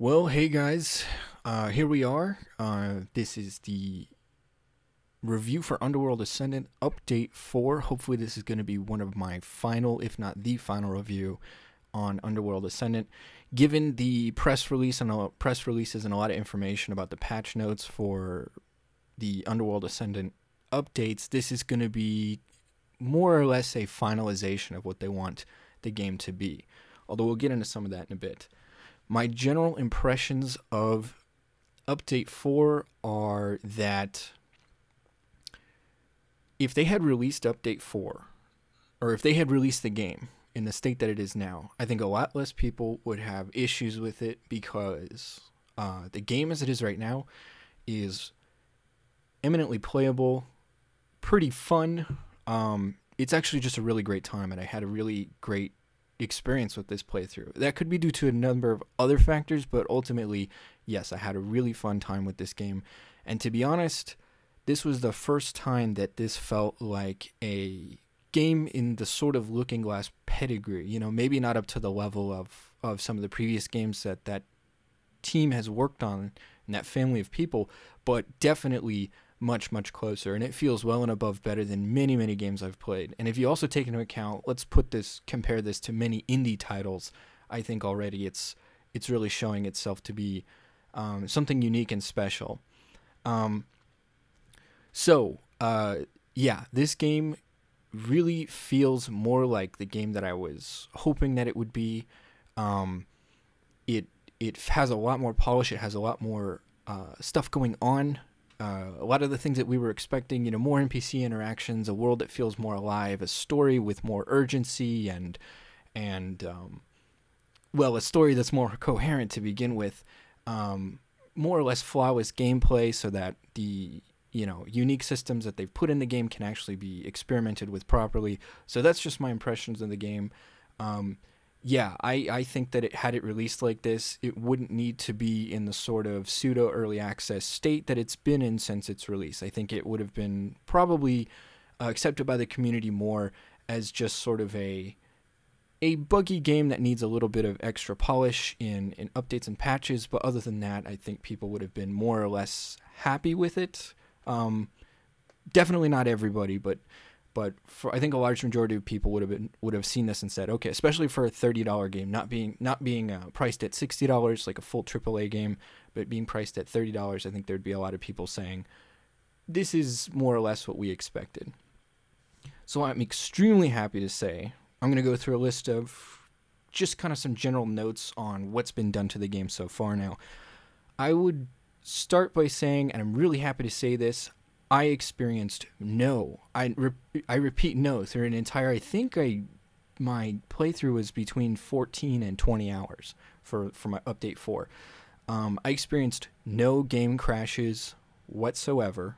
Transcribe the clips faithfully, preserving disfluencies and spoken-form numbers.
Well, hey guys, uh, here we are. Uh, this is the review for Underworld Ascendant Update four. Hopefully this is going to be one of my final, if not the final review on Underworld Ascendant. Given the press release and all, press releases and a lot of information about the patch notes for the Underworld Ascendant updates, this is going to be more or less a finalization of what they want the game to be. Although we'll get into some of that in a bit. My general impressions of Update four are that if they had released Update four, or if they had released the game in the state that it is now, I think a lot less people would have issues with it, because uh, the game as it is right now is eminently playable, pretty fun. Um, it's actually just a really great time, and I had a really great experience with this playthrough. That could be due to a number of other factors, but ultimately, yes, I had a really fun time with this game. And to be honest, this was the first time that this felt like a game in the sort of Looking Glass pedigree. You know, maybe not up to the level of, of some of the previous games that that team has worked on and that family of people, but definitely much, much closer, and it feels well and above better than many, many games I've played. And if you also take into account, let's put this, compare this to many indie titles, I think already it's it's really showing itself to be um, something unique and special. Um, so, uh, yeah, this game really feels more like the game that I was hoping that it would be. Um, it, it has a lot more polish, it has a lot more uh, stuff going on. Uh, a lot of the things that we were expecting, you know, more N P C interactions, a world that feels more alive, a story with more urgency, and, and um, well, a story that's more coherent to begin with, um, more or less flawless gameplay, so that the, you know, unique systems that they've put in the game can actually be experimented with properly. So that's just my impressions of the game. Um, yeah, I, I think that it, had it released like this, it wouldn't need to be in the sort of pseudo-early access state that it's been in since its release. I think it would have been probably uh, accepted by the community more as just sort of a a buggy game that needs a little bit of extra polish in, in updates and patches, but other than that, I think people would have been more or less happy with it. Um, definitely not everybody, but... But for, I think a large majority of people would have been, would have seen this and said, okay, especially for a thirty dollar game, not being not being uh, priced at sixty dollars like a full triple A game, but being priced at thirty dollars, I think there'd be a lot of people saying, this is more or less what we expected. So I'm extremely happy to say, I'm going to go through a list of just kind of some general notes on what's been done to the game so far now. I would start by saying, and I'm really happy to say this, I experienced no, I, re I repeat no, through an entire, I think I, my playthrough was between fourteen and twenty hours for, for my Update four. Um, I experienced no game crashes whatsoever.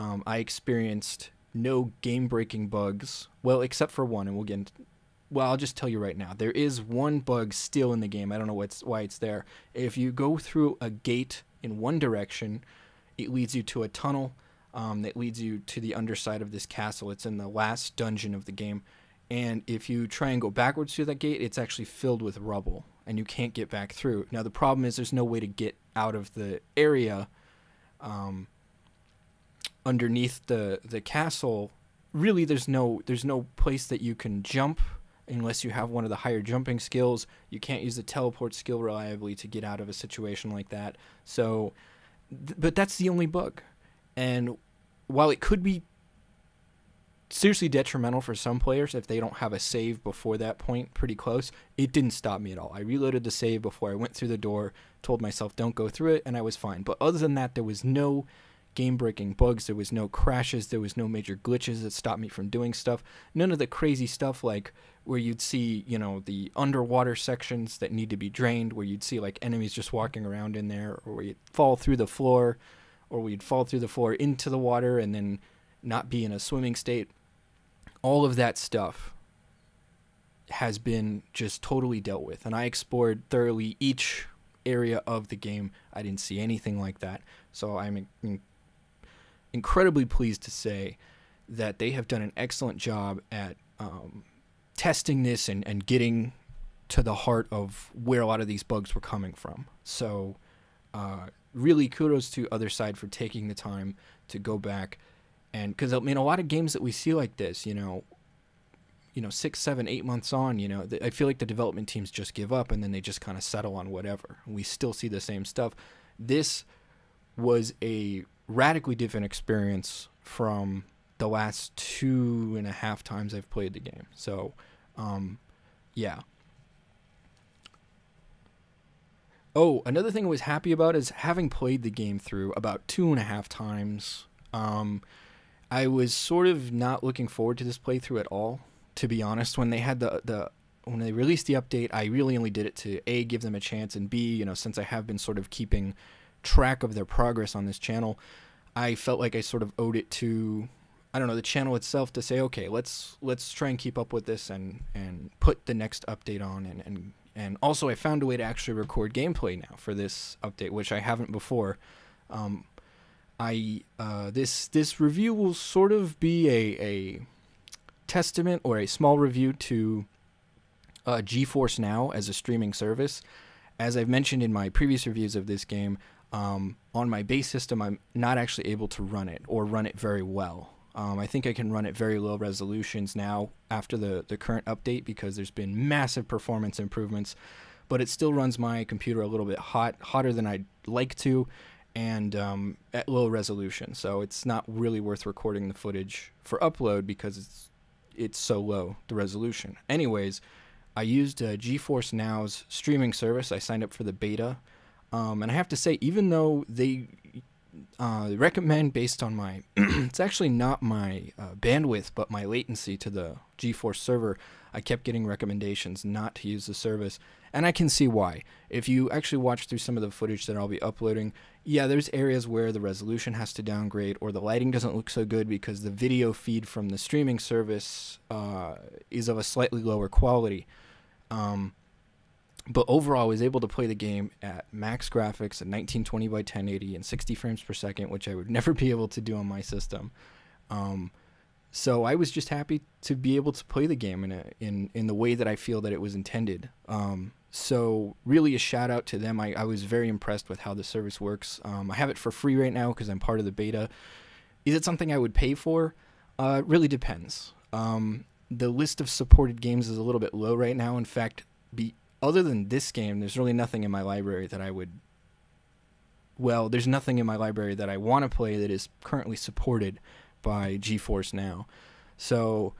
Um, I experienced no game-breaking bugs, well, except for one, and we'll get into, well, I'll just tell you right now, there is one bug still in the game. I don't know what's, why it's there. If you go through a gate in one direction, it leads you to a tunnel. Um, that leads you to the underside of this castle. It's in the last dungeon of the game. And if you try and go backwards through that gate, it's actually filled with rubble, and you can't get back through. Now, the problem is there's no way to get out of the area um, underneath the, the castle. Really, there's no, there's no place that you can jump unless you have one of the higher jumping skills. You can't use the teleport skill reliably to get out of a situation like that. So, th but that's the only bug. And while it could be seriously detrimental for some players if they don't have a save before that point pretty close, it didn't stop me at all. I reloaded the save before I went through the door, told myself don't go through it, and I was fine. But other than that, there was no game-breaking bugs, there was no crashes, there was no major glitches that stopped me from doing stuff. None of the crazy stuff like where you'd see, you know, the underwater sections that need to be drained, where you'd see like enemies just walking around in there, or where you'd fall through the floor, or we'd fall through the floor into the water and then not be in a swimming state. All of that stuff has been just totally dealt with, and I explored thoroughly each area of the game. I didn't see anything like that, so I'm in incredibly pleased to say that they have done an excellent job at um, testing this and, and getting to the heart of where a lot of these bugs were coming from. So uh, really kudos to Otherside for taking the time to go back. And because, I mean, a lot of games that we see like this, you know, you know, six, seven, eight months on, you know, th I feel like the development teams just give up and then they just kind of settle on whatever. We still see the same stuff. This was a radically different experience from the last two and a half times I've played the game. So, um, yeah. Oh, another thing I was happy about is having played the game through about two and a half times. Um, I was sort of not looking forward to this playthrough at all, to be honest. When they had the, the when they released the update, I really only did it to A, give them a chance, and B, you know, since I have been sort of keeping track of their progress on this channel, I felt like I sort of owed it to, I don't know, the channel itself to say, okay, let's let's try and keep up with this and and put the next update on. And and and also I found a way to actually record gameplay now for this update, which I haven't before. Um, I uh, this this review will sort of be a a testament or a small review to uh, GeForce Now as a streaming service. As I've mentioned in my previous reviews of this game, um, on my base system, I'm not actually able to run it or run it very well. Um, I think I can run at very low resolutions now after the, the current update because there's been massive performance improvements, but it still runs my computer a little bit hot, hotter than I'd like to, and um, at low resolution. So it's not really worth recording the footage for upload because it's, it's so low, the resolution. Anyways, I used uh, GeForce Now's streaming service. I signed up for the beta, um, and I have to say, even though they... Uh, recommend based on my it's actually not my uh, bandwidth but my latency to the GeForce server. I kept getting recommendations not to use the service, and I can see why. If you actually watch through some of the footage that I'll be uploading, yeah, there's areas where the resolution has to downgrade or the lighting doesn't look so good because the video feed from the streaming service uh, is of a slightly lower quality. Um, But overall, I was able to play the game at max graphics at nineteen twenty by ten eighty and sixty frames per second, which I would never be able to do on my system. Um, so I was just happy to be able to play the game in, a, in, in the way that I feel that it was intended. Um, so really a shout out to them. I, I was very impressed with how the service works. Um, I have it for free right now because I'm part of the beta. Is it something I would pay for? Uh, it really depends. Um, the list of supported games is a little bit low right now. In fact, be other than this game, there's really nothing in my library that I would... Well, there's nothing in my library that I want to play that is currently supported by GeForce Now. So,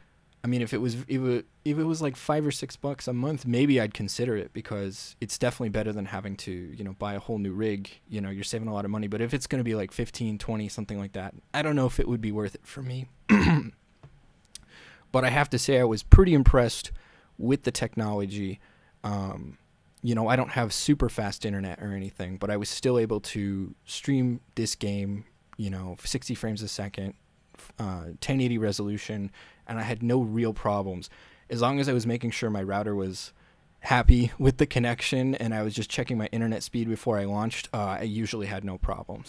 I mean, if it was if it, if it was like five or six bucks a month, maybe I'd consider it because it's definitely better than having to, you know, buy a whole new rig. You know, you're saving a lot of money. But if it's going to be like fifteen, twenty, something like that, I don't know if it would be worth it for me. But I have to say I was pretty impressed with the technology. Um, you know, I don't have super fast internet or anything, but I was still able to stream this game, you know, sixty frames a second, uh, ten eighty resolution, and I had no real problems. As long as I was making sure my router was happy with the connection and I was just checking my internet speed before I launched, uh, I usually had no problems.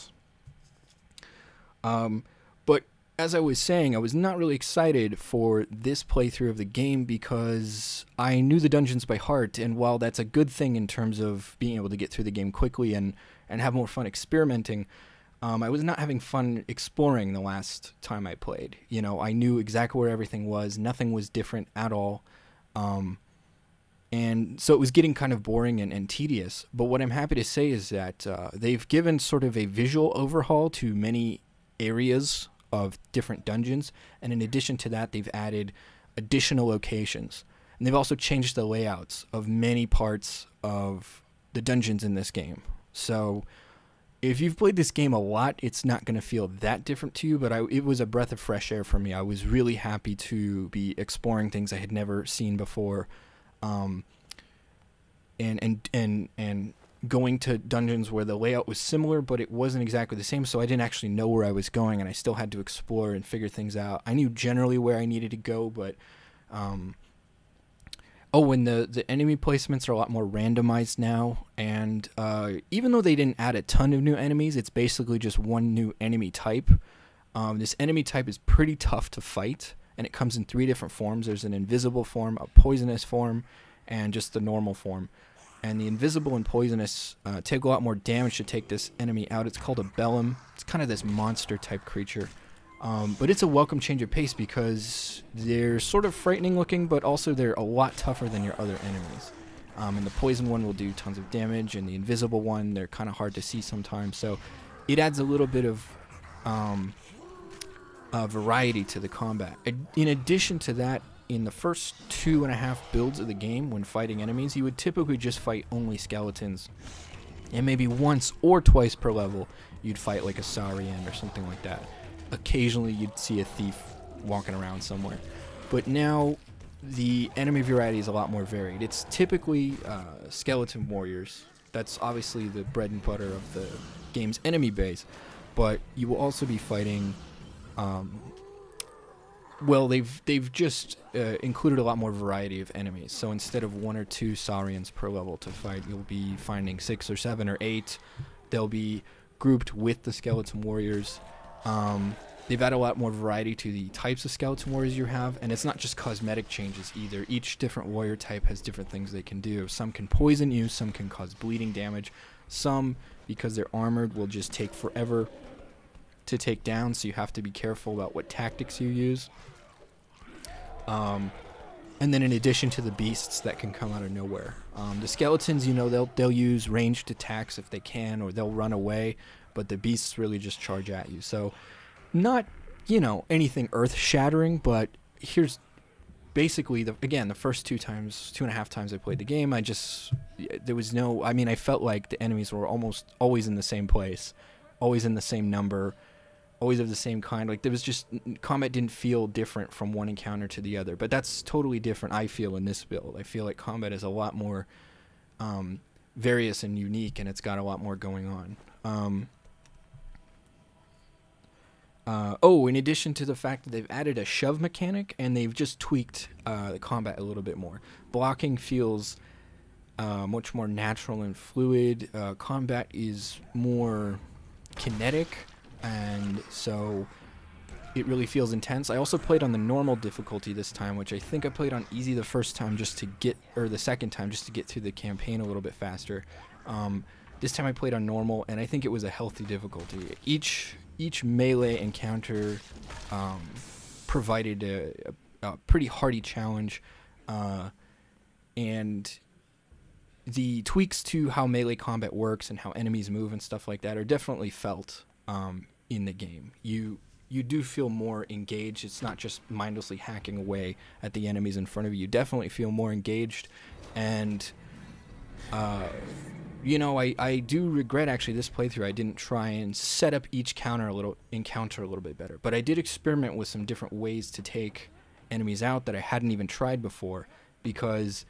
Um, but as I was saying, I was not really excited for this playthrough of the game because I knew the dungeons by heart, and while that's a good thing in terms of being able to get through the game quickly and, and have more fun experimenting, um, I was not having fun exploring the last time I played. You know, I knew exactly where everything was, nothing was different at all, um, and so it was getting kind of boring and, and tedious. But what I'm happy to say is that uh, they've given sort of a visual overhaul to many areas of different dungeons, and in addition to that they've added additional locations, and they've also changed the layouts of many parts of the dungeons in this game. So if you've played this game a lot, it's not going to feel that different to you, but I, it was a breath of fresh air for me. I was really happy to be exploring things I had never seen before, um, and and and and going to dungeons where the layout was similar, but it wasn't exactly the same, so I didn't actually know where I was going, and I still had to explore and figure things out. I knew generally where I needed to go, but... Um, oh, and the, the enemy placements are a lot more randomized now, and uh, even though they didn't add a ton of new enemies, it's basically just one new enemy type. Um, this enemy type is pretty tough to fight, and it comes in three different forms. There's an invisible form, a poisonous form, and just the normal form. And the invisible and poisonous uh, take a lot more damage to take this enemy out. It's called a Bellum. It's kind of this monster type creature. Um, but it's a welcome change of pace because they're sort of frightening looking, but also they're a lot tougher than your other enemies. Um, and the poison one will do tons of damage, and the invisible one, they're kind of hard to see sometimes. So it adds a little bit of um, uh, variety to the combat. In addition to that, in the first two and a half builds of the game, when fighting enemies, you would typically just fight only skeletons. And maybe once or twice per level, you'd fight like a Saurian or something like that. Occasionally you'd see a thief walking around somewhere. But now the enemy variety is a lot more varied. It's typically uh, skeleton warriors. That's obviously the bread and butter of the game's enemy base. But you will also be fighting... Um, well, they've, they've just uh, included a lot more variety of enemies. So instead of one or two Saurians per level to fight, you'll be finding six or seven or eight. They'll be grouped with the skeleton warriors. Um, they've added a lot more variety to the types of skeleton warriors you have, and it's not just cosmetic changes either. Each different warrior type has different things they can do. Some can poison you, some can cause bleeding damage, some, because they're armored, will just take forever to take down, so you have to be careful about what tactics you use. Um, and then in addition to the beasts that can come out of nowhere. Um, the skeletons, you know, they'll, they'll use ranged attacks if they can, or they'll run away. But the beasts really just charge at you. So not, you know, anything earth-shattering, but here's basically, the again, the first two times, two and a half times I played the game, I just, there was no, I mean, I felt like the enemies were almost always in the same place, always in the same number, always of the same kind. Like, there was just, combat didn't feel different from one encounter to the other. But that's totally different, I feel, in this build. I feel like combat is a lot more um, various and unique, and it's got a lot more going on. Um... Uh, oh, in addition to the fact that they've added a shove mechanic, and they've just tweaked uh, the combat a little bit more. Blocking feels uh, much more natural and fluid. Uh, combat is more kinetic, and so it really feels intense. I also played on the normal difficulty this time, which I think I played on easy the first time just to get, or the second time just to get through the campaign a little bit faster. Um, this time I played on normal, and I think it was a healthy difficulty. Each... Each melee encounter um, provided a, a, a pretty hearty challenge, uh, and the tweaks to how melee combat works and how enemies move and stuff like that are definitely felt um, in the game. You you do feel more engaged. It's not just mindlessly hacking away at the enemies in front of you. You definitely feel more engaged, and... Uh, You know, I, I do regret, actually, this playthrough. I didn't try and set up each counter a little, encounter a little bit better. But I did experiment with some different ways to take enemies out that I hadn't even tried before. Because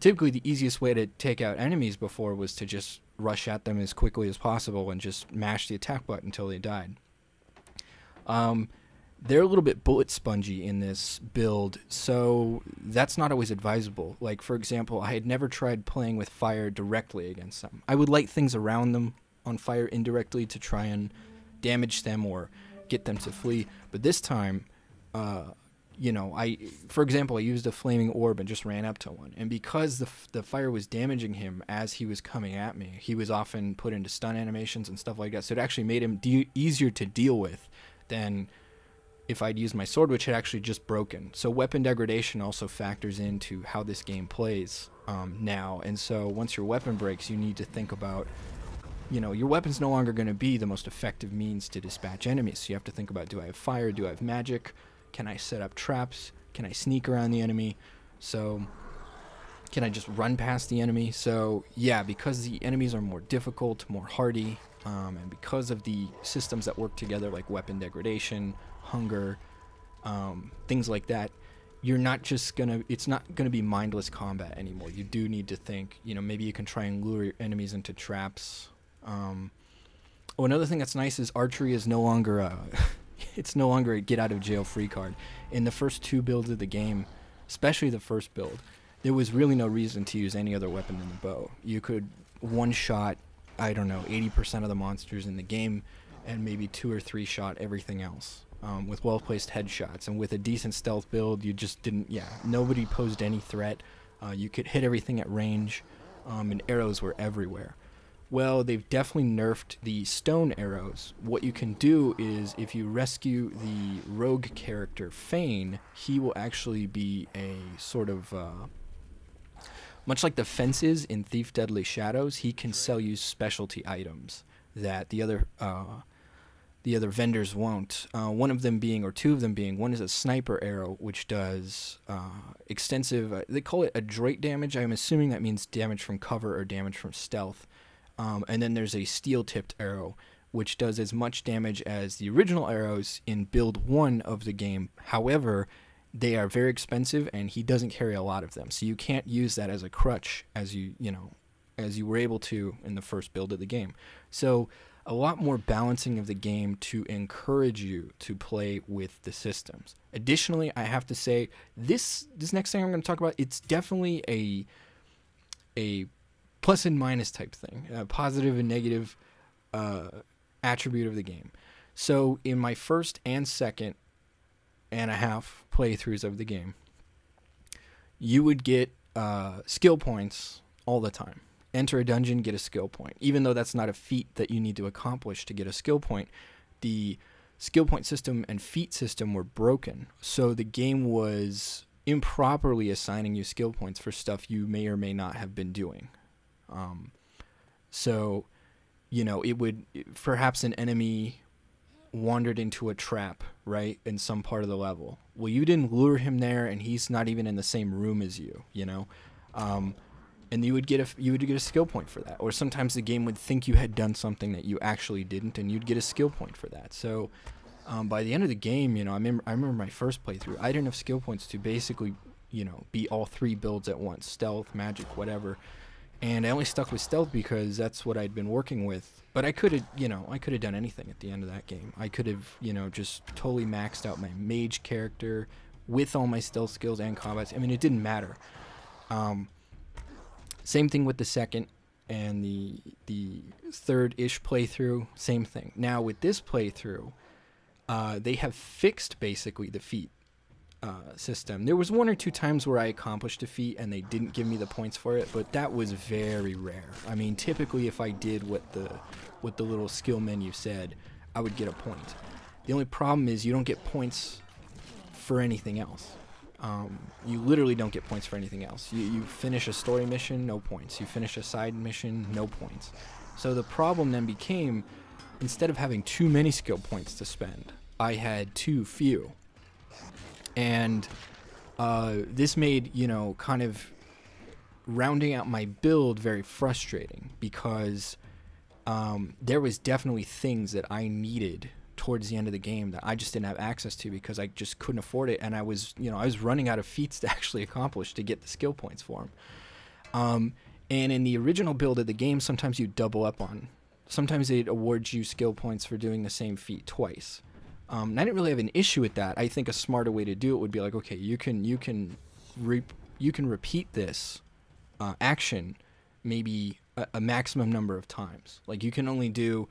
typically the easiest way to take out enemies before was to just rush at them as quickly as possible and just mash the attack button until they died. Um, they're a little bit bullet spongy in this build, so that's not always advisable. Like, for example, I had never tried playing with fire directly against them. I would light things around them on fire indirectly to try and damage them or get them to flee. But this time, uh, you know, I, for example, I used a flaming orb and just ran up to one. And because the, f the fire was damaging him as he was coming at me, he was often put into stun animations and stuff like that. So it actually made him de easier to deal with than... if I'd used my sword, which had actually just broken. So weapon degradation also factors into how this game plays um, now. And so once your weapon breaks, you need to think about, you know, your weapon's no longer going to be the most effective means to dispatch enemies. So you have to think about, do I have fire? Do I have magic? Can I set up traps? Can I sneak around the enemy? So can I just run past the enemy? So yeah, because the enemies are more difficult, more hardy, um, and because of the systems that work together, like weapon degradation, hunger, um, things like that, you're not just gonna, it's not gonna be mindless combat anymore. You do need to think, you know, maybe you can try and lure your enemies into traps. Um, oh, another thing that's nice is archery is no longer a, it's no longer a get out of jail free card. In the first two builds of the game, especially the first build, there was really no reason to use any other weapon than the bow. You could one-shot, I don't know, eighty percent of the monsters in the game, and maybe two or three shot everything else. Um, with well-placed headshots, and with a decent stealth build, you just didn't, yeah, nobody posed any threat. Uh, you could hit everything at range, um, and arrows were everywhere. Well, they've definitely nerfed the stone arrows. What you can do is, if you rescue the rogue character, Fane, he will actually be a sort of, uh, much like the fences in Thief Deadly Shadows, he can sell you specialty items that the other, uh, the other vendors won't. Uh, one of them being, or two of them being, one is a sniper arrow, which does uh, extensive, uh, they call it adroit damage. I'm assuming that means damage from cover or damage from stealth. Um, and then there's a steel-tipped arrow, which does as much damage as the original arrows in build one of the game. However, they are very expensive, and he doesn't carry a lot of them. So you can't use that as a crutch, as you, you know, as you were able to in the first build of the game. So a lot more balancing of the game to encourage you to play with the systems. Additionally, I have to say, this, this next thing I'm going to talk about, it's definitely a... a plus and minus type thing, a positive and negative uh, attribute of the game. So in my first and second and a half playthroughs of the game, you would get uh, skill points all the time. Enter a dungeon, get a skill point. Even though that's not a feat that you need to accomplish to get a skill point, the skill point system and feat system were broken. So the game was improperly assigning you skill points for stuff you may or may not have been doing. Um, so, you know, it would, perhaps an enemy wandered into a trap, right, in some part of the level. Well, you didn't lure him there, and he's not even in the same room as you, you know, um, and you would get a, you would get a skill point for that. Or sometimes the game would think you had done something that you actually didn't, and you'd get a skill point for that. So, um, by the end of the game, you know, I remember, I remember my first playthrough, I didn't have enough skill points to basically, you know, be all three builds at once, stealth, magic, whatever. And I only stuck with stealth because that's what I'd been working with. But I could have, you know, I could have done anything at the end of that game. I could have, you know, just totally maxed out my mage character with all my stealth skills and combats. I mean, it didn't matter. Um, same thing with the second and the the third-ish playthrough. Same thing. Now, with this playthrough, uh, they have fixed, basically, the feat Uh, system. There was one or two times where I accomplished a feat and they didn't give me the points for it, but that was very rare. I mean, typically if I did what the what the little skill menu said, I would get a point. The only problem is you don't get points for anything else. Um, you literally don't get points for anything else. You, you finish a story mission, no points. You finish a side mission, no points. So the problem then became, instead of having too many skill points to spend, I had too few. And uh, this made, you know, kind of rounding out my build very frustrating, because um, there was definitely things that I needed towards the end of the game that I just didn't have access to because I just couldn't afford it. And I was, you know, I was running out of feats to actually accomplish to get the skill points for them. Um, and in the original build of the game, sometimes you double up on, sometimes they'd award you skill points for doing the same feat twice. Um, and I didn't really have an issue with that. I think a smarter way to do it would be like, okay, you can you can re you can repeat this uh, action maybe a, a maximum number of times. Like you can only do,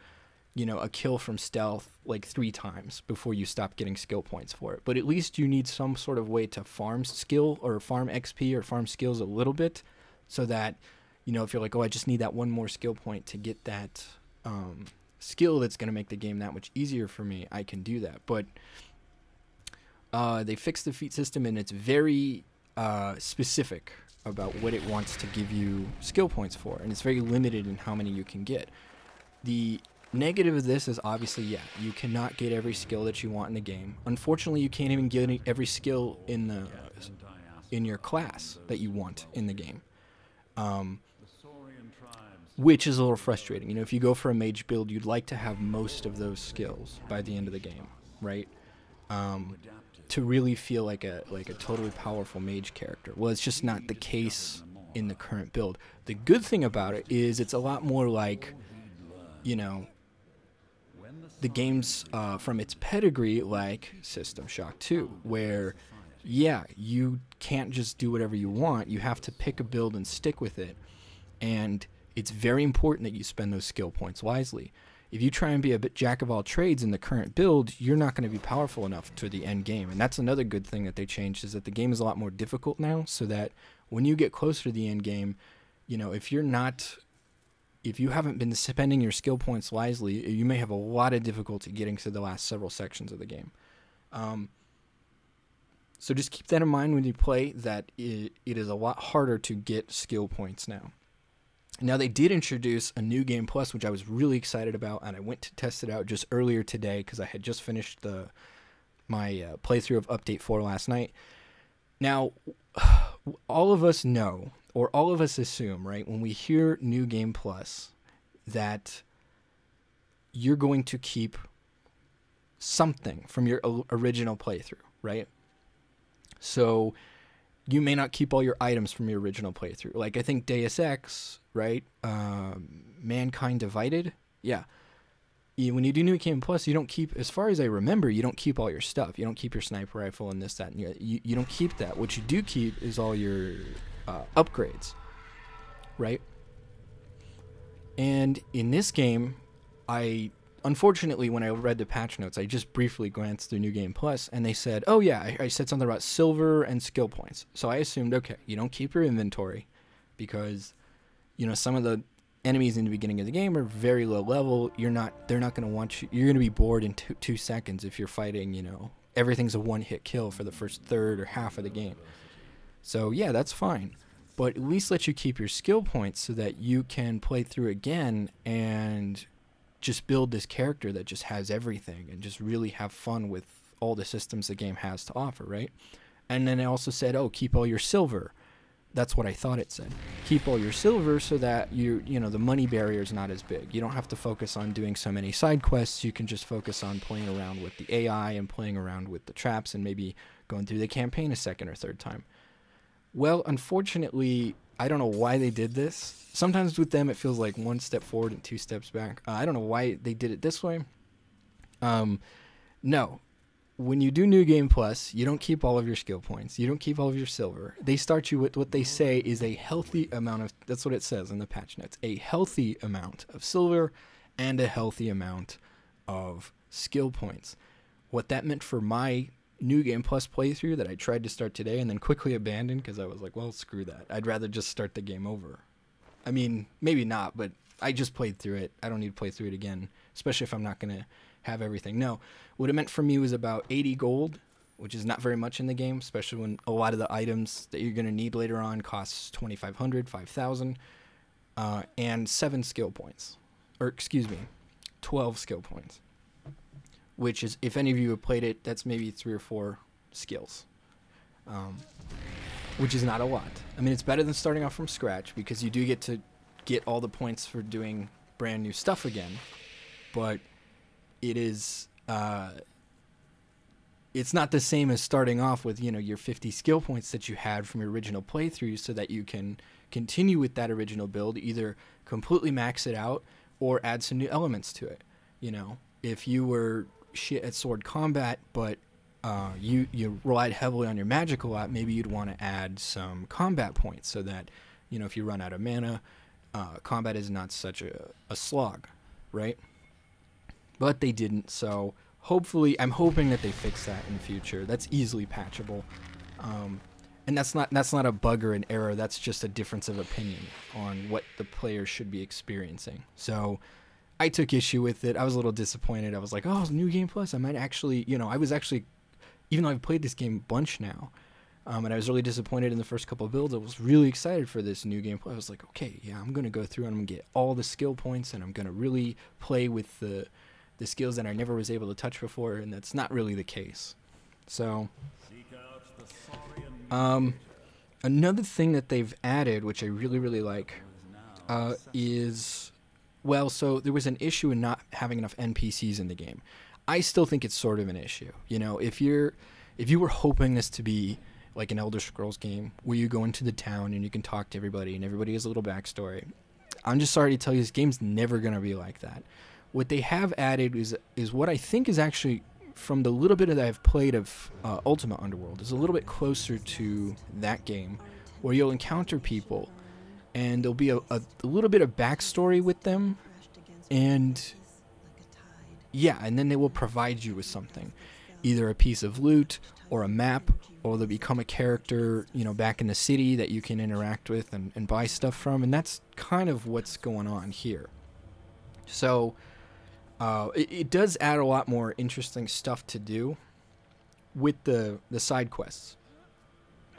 you know, a kill from stealth like three times before you stop getting skill points for it. But at least you need some sort of way to farm skill or farm X P or farm skills a little bit, so that, you know, if you're like, oh, I just need that one more skill point to get that Um, skill that's going to make the game that much easier for me, I can do that. But uh, they fixed the feat system, and it's very uh, specific about what it wants to give you skill points for, and it's very limited in how many you can get. The negative of this is obviously, yeah, you cannot get every skill that you want in the game. Unfortunately, you can't even get every skill in the in your class that you want in the game. Um, Which is a little frustrating. You know, if you go for a mage build, you'd like to have most of those skills by the end of the game, right? Um, to really feel like a like a totally powerful mage character. Well, it's just not the case in the current build. The good thing about it is it's a lot more like, you know, the games uh, from its pedigree, like System Shock two, where, yeah, you can't just do whatever you want. You have to pick a build and stick with it. And it's very important that you spend those skill points wisely. If you try and be a bit jack of all trades in the current build, you're not going to be powerful enough to the end game. And that's another good thing that they changed, is that the game is a lot more difficult now, so that when you get closer to the end game, you know, if you're not, if you haven't been spending your skill points wisely, you may have a lot of difficulty getting to the last several sections of the game. Um, so just keep that in mind when you play, that it, it is a lot harder to get skill points now. Now, they did introduce a new game plus, which I was really excited about, and I went to test it out just earlier today because I had just finished the my uh, playthrough of Update four last night. Now, all of us know, or all of us assume, right, when we hear new game plus, that you're going to keep something from your original playthrough, right? So you may not keep all your items from your original playthrough. Like, I think Deus Ex, right? Um, Mankind Divided. Yeah. You, when you do New Game Plus, you don't keep, as far as I remember, you don't keep all your stuff. You don't keep your sniper rifle and this, that, and you, you don't keep that. What you do keep is all your uh, upgrades, right? And in this game, I... Unfortunately, when I read the patch notes, I just briefly glanced through New Game Plus, and they said, oh yeah, I, I said something about silver and skill points. So I assumed, okay, you don't keep your inventory because, you know, some of the enemies in the beginning of the game are very low level. You're not, they're not going to want you, you're going to be bored in two, two seconds if you're fighting, you know, everything's a one-hit kill for the first third or half of the game. So yeah, that's fine. But at least let you keep your skill points so that you can play through again and just build this character that just has everything and just really have fun with all the systems the game has to offer, right? And then I also said, oh, keep all your silver. That's what I thought it said. Keep all your silver so that you, you know, the money barrier is not as big. You don't have to focus on doing so many side quests. You can just focus on playing around with the A I and playing around with the traps and maybe going through the campaign a second or third time. Well, unfortunately, I don't know why they did this. Sometimes with them, it feels like one step forward and two steps back. Uh, I don't know why they did it this way. Um, no. When you do New Game Plus, you don't keep all of your skill points. You don't keep all of your silver. They start you with what they say is a healthy amount of... That's what it says in the patch notes. A healthy amount of silver and a healthy amount of skill points. What that meant for my New Game Plus playthrough that I tried to start today and then quickly abandoned because I was like, well, screw that. I'd rather just start the game over. I mean, maybe not, but I just played through it. I don't need to play through it again, especially if I'm not going to have everything. No, what it meant for me was about eighty gold, which is not very much in the game, especially when a lot of the items that you're going to need later on costs twenty-five hundred, five thousand, uh, and seven skill points, or excuse me, twelve skill points. Which is, if any of you have played it, that's maybe three or four skills, um, which is not a lot. I mean, it's better than starting off from scratch because you do get to get all the points for doing brand new stuff again, but it is, uh, it's not the same as starting off with, you know, your fifty skill points that you had from your original playthrough so that you can continue with that original build, either completely max it out or add some new elements to it, you know. If you were shit at sword combat, but uh, you, you relied heavily on your magic a lot, maybe you'd want to add some combat points so that, you know, if you run out of mana, uh, combat is not such a, a slog, right? But they didn't, so hopefully, I'm hoping that they fix that in the future. That's easily patchable. Um, and that's not, that's not a bug or an error, that's just a difference of opinion on what the player should be experiencing. So I took issue with it. I was a little disappointed. I was like, oh, it's New Game Plus. I might actually, you know, I was actually, even though I've played this game a bunch now, um, and I was really disappointed in the first couple of builds, I was really excited for this New Game Plus. I was like, okay, yeah, I'm going to go through and I'm going to get all the skill points and I'm going to really play with the, the skills that I never was able to touch before, and that's not really the case. So, um, another thing that they've added, which I really, really like, uh, is... Well, so there was an issue in not having enough N P Cs in the game. I still think it's sort of an issue. You know, if you're, if you were hoping this to be like an Elder Scrolls game where you go into the town and you can talk to everybody and everybody has a little backstory, I'm just sorry to tell you this game's never going to be like that. What they have added is is what I think is actually, from the little bit that I've played of uh, Ultima Underworld, is a little bit closer to that game, where you'll encounter people and there'll be a, a, a little bit of backstory with them, and yeah, and then they will provide you with something. either a piece of loot or a map, or they'll become a character, you know, back in the city that you can interact with and, and buy stuff from. And that's kind of what's going on here. So uh, it, it does add a lot more interesting stuff to do with the, the side quests.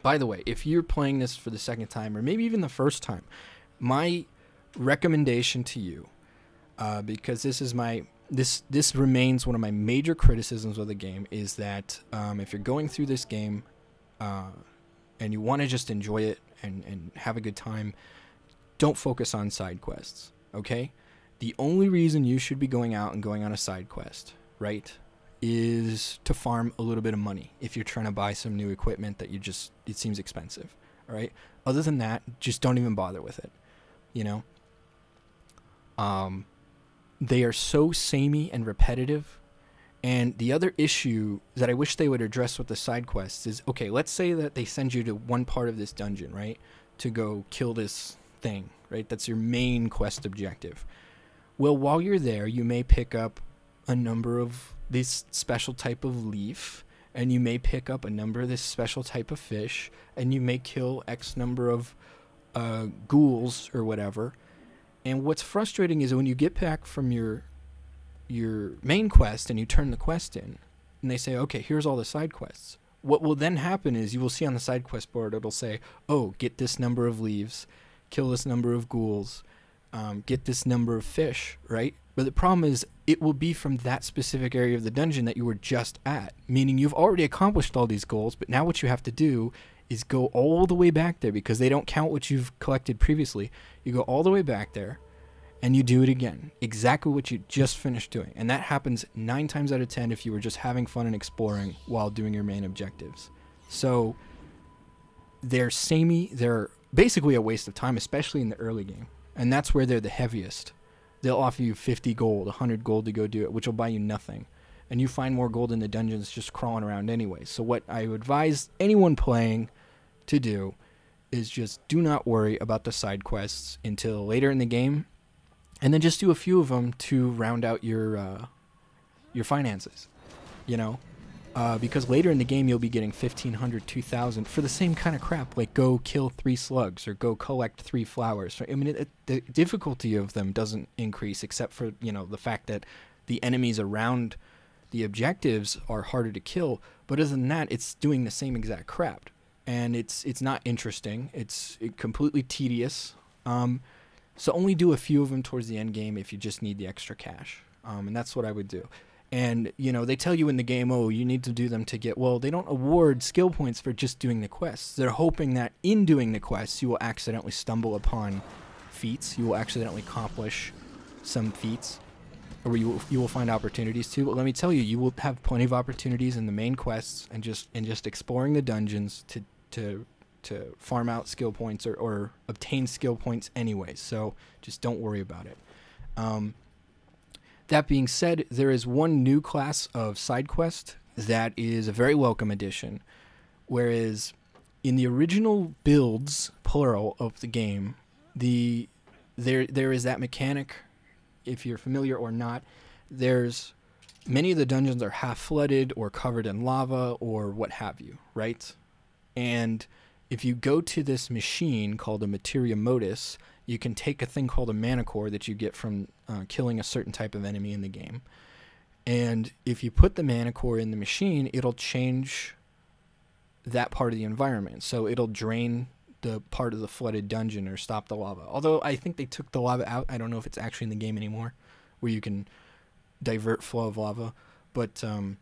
By the way, if you're playing this for the second time, or maybe even the first time, my recommendation to you, uh, because this is my... This this remains one of my major criticisms of the game, is that um, if you're going through this game uh, and you want to just enjoy it and, and have a good time, don't focus on side quests, okay? The only reason you should be going out and going on a side quest, right, is to farm a little bit of money if you're trying to buy some new equipment that you just, it seems expensive, all right? Other than that, just don't even bother with it, you know? Um... They are so samey and repetitive. And the other issue that I wish they would address with the side quests is, okay, let's say that they send you to one part of this dungeon, right, to go kill this thing, right? That's your main quest objective. Well, while you're there, you may pick up a number of this special type of leaf, and you may pick up a number of this special type of fish, and you may kill X number of uh, ghouls or whatever. And what's frustrating is when you get back from your your main quest and you turn the quest in, and they say, okay, here's all the side quests. What will then happen is you will see on the side quest board, it'll say, oh, get this number of leaves, kill this number of ghouls, um, get this number of fish, right? But the problem is it will be from that specific area of the dungeon that you were just at, meaning you've already accomplished all these goals, but now what you have to do is go all the way back there, because they don't count what you've collected previously. You go all the way back there and you do it again, exactly what you just finished doing. And that happens nine times out of ten if you were just having fun and exploring while doing your main objectives. So they're samey, they're basically a waste of time, especially in the early game. And that's where they're the heaviest. They'll offer you fifty gold, one hundred gold to go do it, which will buy you nothing. And you find more gold in the dungeons just crawling around anyway. So what I advise anyone playing to do is just do not worry about the side quests until later in the game, and then just do a few of them to round out your uh, your finances, you know, uh, because later in the game you'll be getting fifteen hundred, two thousand for the same kind of crap, like go kill three slugs or go collect three flowers. I mean, it, it, the difficulty of them doesn't increase except for, you know, the fact that the enemies around the objectives are harder to kill, but other than that, it's doing the same exact crap. And it's it's not interesting. It's it completely tedious. Um, so only do a few of them towards the end game if you just need the extra cash. Um, and that's what I would do. And, you know, they tell you in the game, oh, you need to do them to get... Well, they don't award skill points for just doing the quests. They're hoping that in doing the quests, you will accidentally stumble upon feats. You will accidentally accomplish some feats, or you will, you will find opportunities to. But let me tell you, you will have plenty of opportunities in the main quests and just and just exploring the dungeons to... to to farm out skill points or, or obtain skill points anyway, so just don't worry about it. Um, that being said, there is one new class of side quest that is a very welcome addition, whereas in the original builds, plural, of the game, the there there is that mechanic, if you're familiar or not, there's many of the dungeons are half flooded or covered in lava or what have you, right? And if you go to this machine called a materia modis, you can take a thing called a manicore that you get from uh, killing a certain type of enemy in the game. And if you put the manicore in the machine, it'll change that part of the environment. So it'll drain the part of the flooded dungeon or stop the lava. Although I think they took the lava out. I don't know if it's actually in the game anymore where you can divert flow of lava. But, um,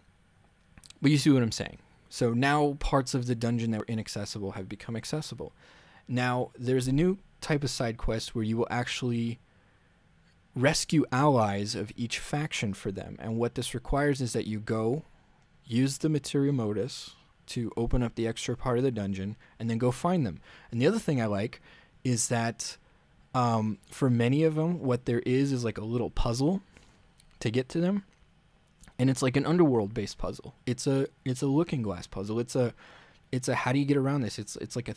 but you see what I'm saying. So now parts of the dungeon that were inaccessible have become accessible. Now there's a new type of side quest where you will actually rescue allies of each faction for them. And what this requires is that you go, use the materia modis to open up the extra part of the dungeon, and then go find them. And the other thing I like is that um, for many of them, what there is is like a little puzzle to get to them. And it's like an Underworld-based puzzle. It's a it's a Looking Glass puzzle. It's a it's a how do you get around this? It's it's like a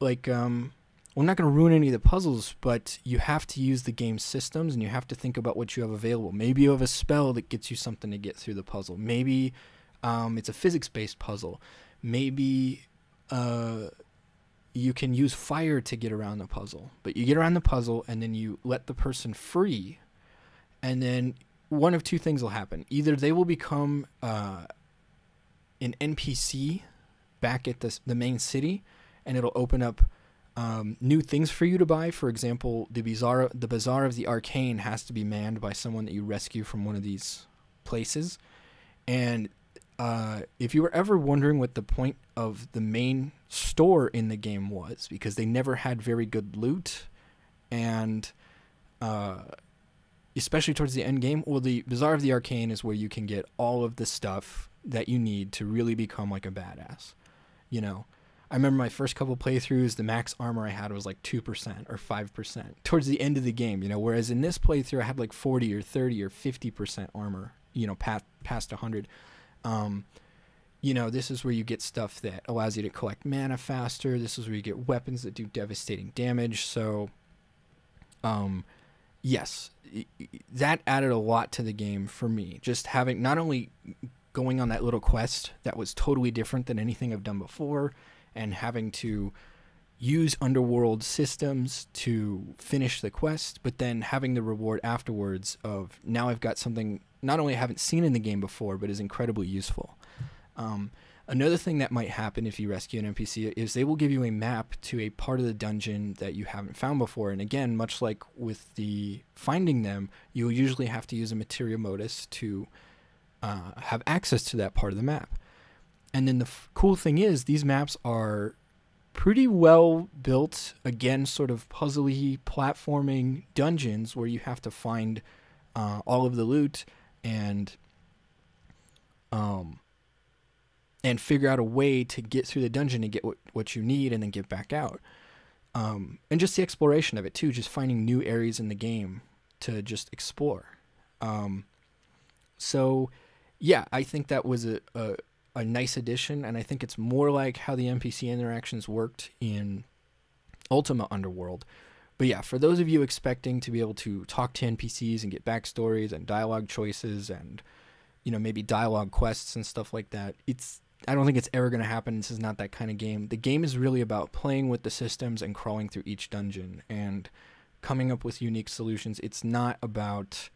like um. Well, I'm not going to ruin any of the puzzles, but you have to use the game's systems, and you have to think about what you have available. Maybe you have a spell that gets you something to get through the puzzle. Maybe Um, it's a physics-based puzzle. Maybe uh, you can use fire to get around the puzzle. But you get around the puzzle, and then you let the person free, and then one of two things will happen. Either they will become uh, an N P C back at the, the main city, and it'll open up um, new things for you to buy. For example, the bazaar, the bazaar of the arcane has to be manned by someone that you rescue from one of these places. And uh, if you were ever wondering what the point of the main store in the game was, because they never had very good loot, and uh, especially towards the end game, well, the Bazaar of the Arcane is where you can get all of the stuff that you need to really become like a badass. You know, I remember my first couple playthroughs, the max armor I had was like two percent or five percent towards the end of the game, you know, whereas in this playthrough I had like forty or thirty or fifty percent armor, you know, past, past one hundred. Um, you know, this is where you get stuff that allows you to collect mana faster. This is where you get weapons that do devastating damage. So, um, yes, that added a lot to the game for me. Just having, not only going on that little quest that was totally different than anything I've done before, and having to use Underworld systems to finish the quest, but then having the reward afterwards of, now I've got something not only I haven't seen in the game before, but is incredibly useful. Um, another thing that might happen if you rescue an N P C is they will give you a map to a part of the dungeon that you haven't found before. And again, much like with the finding them, you'll usually have to use a materia modus to uh, have access to that part of the map. And then the f cool thing is, these maps are pretty well built, again, sort of puzzly platforming dungeons where you have to find uh, all of the loot and um, and figure out a way to get through the dungeon and get what, what you need and then get back out. Um, and just the exploration of it, too, just finding new areas in the game to just explore. Um, so, yeah, I think that was a, a, a nice addition, and I think it's more like how the N P C interactions worked in Ultima Underworld. But yeah, for those of you expecting to be able to talk to N P Cs and get backstories and dialogue choices and, you know, maybe dialogue quests and stuff like that, it's, I don't think it's ever going to happen. This is not that kind of game. The game is really about playing with the systems and crawling through each dungeon and coming up with unique solutions. It's not about,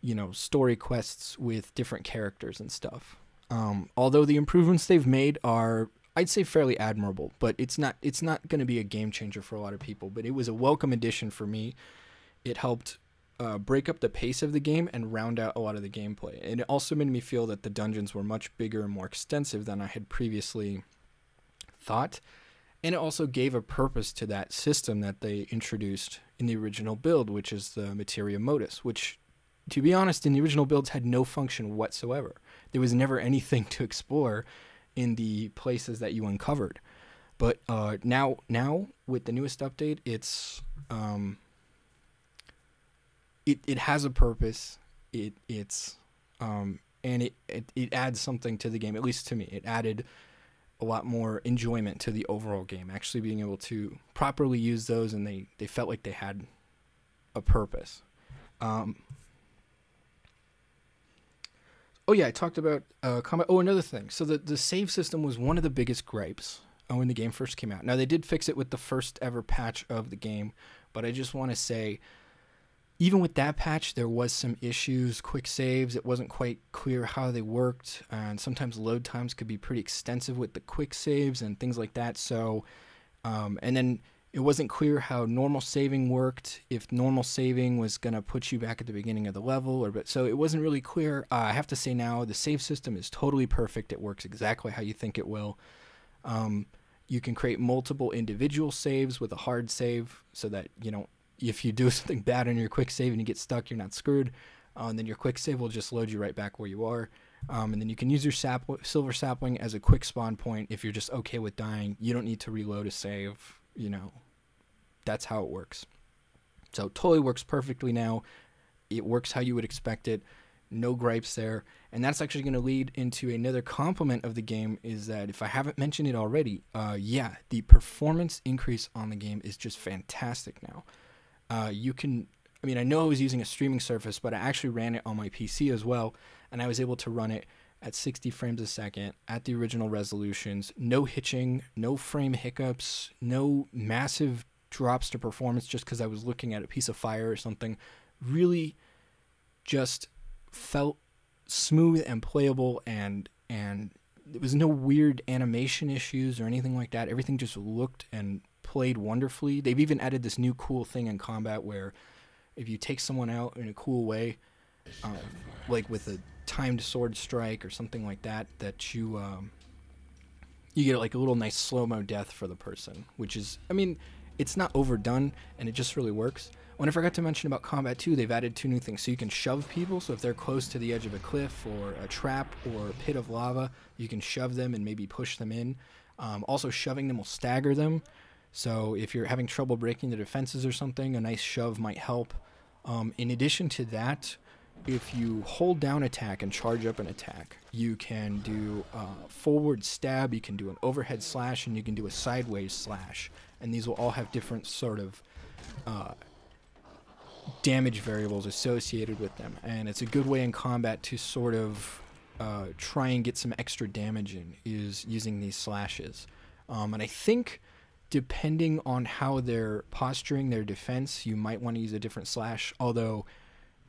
you know, story quests with different characters and stuff. Um, although the improvements they've made are, I'd say, fairly admirable, but it's not it's not going to be a game changer for a lot of people. But it was a welcome addition for me. It helped uh, break up the pace of the game and round out a lot of the gameplay. And it also made me feel that the dungeons were much bigger and more extensive than I had previously thought. And it also gave a purpose to that system that they introduced in the original build, which is the Materia Modus, which, to be honest, in the original builds had no function whatsoever. There was never anything to explore in the places that you uncovered. But uh, now now with the newest update, it's um, it, it has a purpose, it it's um, and it, it, it adds something to the game, at least to me. It added a lot more enjoyment to the overall game, actually being able to properly use those, and they, they felt like they had a purpose. Um, Oh, yeah, I talked about uh, combat. Oh, another thing. So the, the save system was one of the biggest gripes when the game first came out. Now, they did fix it with the first ever patch of the game, but I just want to say, even with that patch, there was some issues, quick saves. It wasn't quite clear how they worked, and sometimes load times could be pretty extensive with the quick saves and things like that. So, um, and then it wasn't clear how normal saving worked, if normal saving was going to put you back at the beginning of the level, or but so it wasn't really clear. Uh, I have to say now, the save system is totally perfect. It works exactly how you think it will. Um, you can create multiple individual saves with a hard save, so that, you know, if you do something bad in your quick save and you get stuck, you're not screwed. Uh, and then your quick save will just load you right back where you are. Um, and then you can use your sap silver sapling as a quick spawn point if you're just okay with dying. You don't need to reload a save. You know, that's how it works. So totally works perfectly now. It works how you would expect it. No gripes there. And that's actually going to lead into another compliment of the game, is that, if I haven't mentioned it already, uh, yeah, the performance increase on the game is just fantastic now. Uh, you can, I mean, I know I was using a streaming service, but I actually ran it on my P C as well, and I was able to run it at sixty frames a second at the original resolutions, no hitching, no frame hiccups, no massive drops to performance just because I was looking at a piece of fire or something. Really just felt smooth and playable, and and there was no weird animation issues or anything like that. Everything just looked and played wonderfully. They've even added this new cool thing in combat where if you take someone out in a cool way, um, like with a timed sword strike or something like that, that you um, you get like a little nice slow-mo death for the person, which is, I mean, it's not overdone and it just really works. When I forgot to mention about combat too, they've added two new things. So you can shove people, so if they're close to the edge of a cliff or a trap or a pit of lava, you can shove them and maybe push them in. Um, also, shoving them will stagger them. So if you're having trouble breaking the defenses or something, a nice shove might help. Um, in addition to that, if you hold down attack and charge up an attack, you can do a forward stab, you can do an overhead slash, and you can do a sideways slash. And these will all have different sort of... Uh, damage variables associated with them, and it's a good way in combat to sort of uh, try and get some extra damage in, is using these slashes. Um, and I think depending on how they're posturing their defense, you might want to use a different slash, although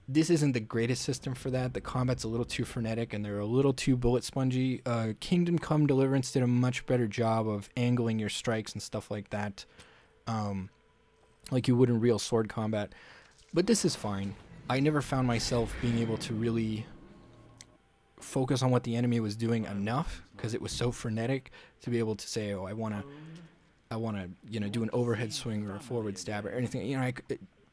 this isn't the greatest system for that. The combat's a little too frenetic and they're a little too bullet spongy. Uh, Kingdom Come Deliverance did a much better job of angling your strikes and stuff like that, um, like you would in real sword combat. But this is fine. I never found myself being able to really focus on what the enemy was doing enough, because it was so frenetic, to be able to say, oh, I want to, I want to, you know, do an overhead swing or a forward stab or anything. You know, I,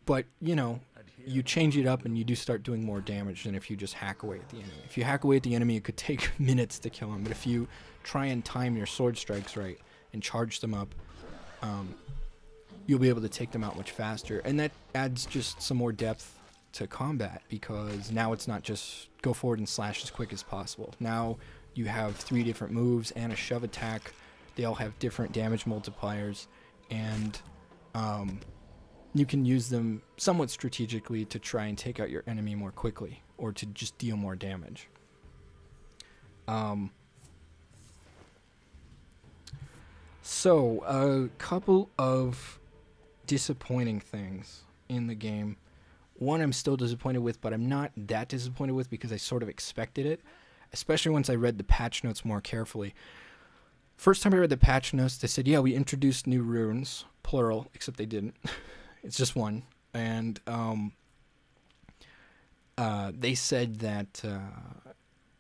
but, you know, you change it up and you do start doing more damage than if you just hack away at the enemy. If you hack away at the enemy, it could take minutes to kill him. But if you try and time your sword strikes right and charge them up, um... you'll be able to take them out much faster, and that adds just some more depth to combat, because now it's not just go forward and slash as quick as possible. Now you have three different moves and a shove attack. They all have different damage multipliers, and um, you can use them somewhat strategically to try and take out your enemy more quickly, or to just deal more damage. Um, so a couple of disappointing things in the game. One I'm still disappointed with, but I'm not that disappointed with, because I sort of expected it, especially once I read the patch notes more carefully. First time I read the patch notes, they said, yeah, we introduced new runes, plural, except they didn't. It's just one. And um, uh, they said that, uh,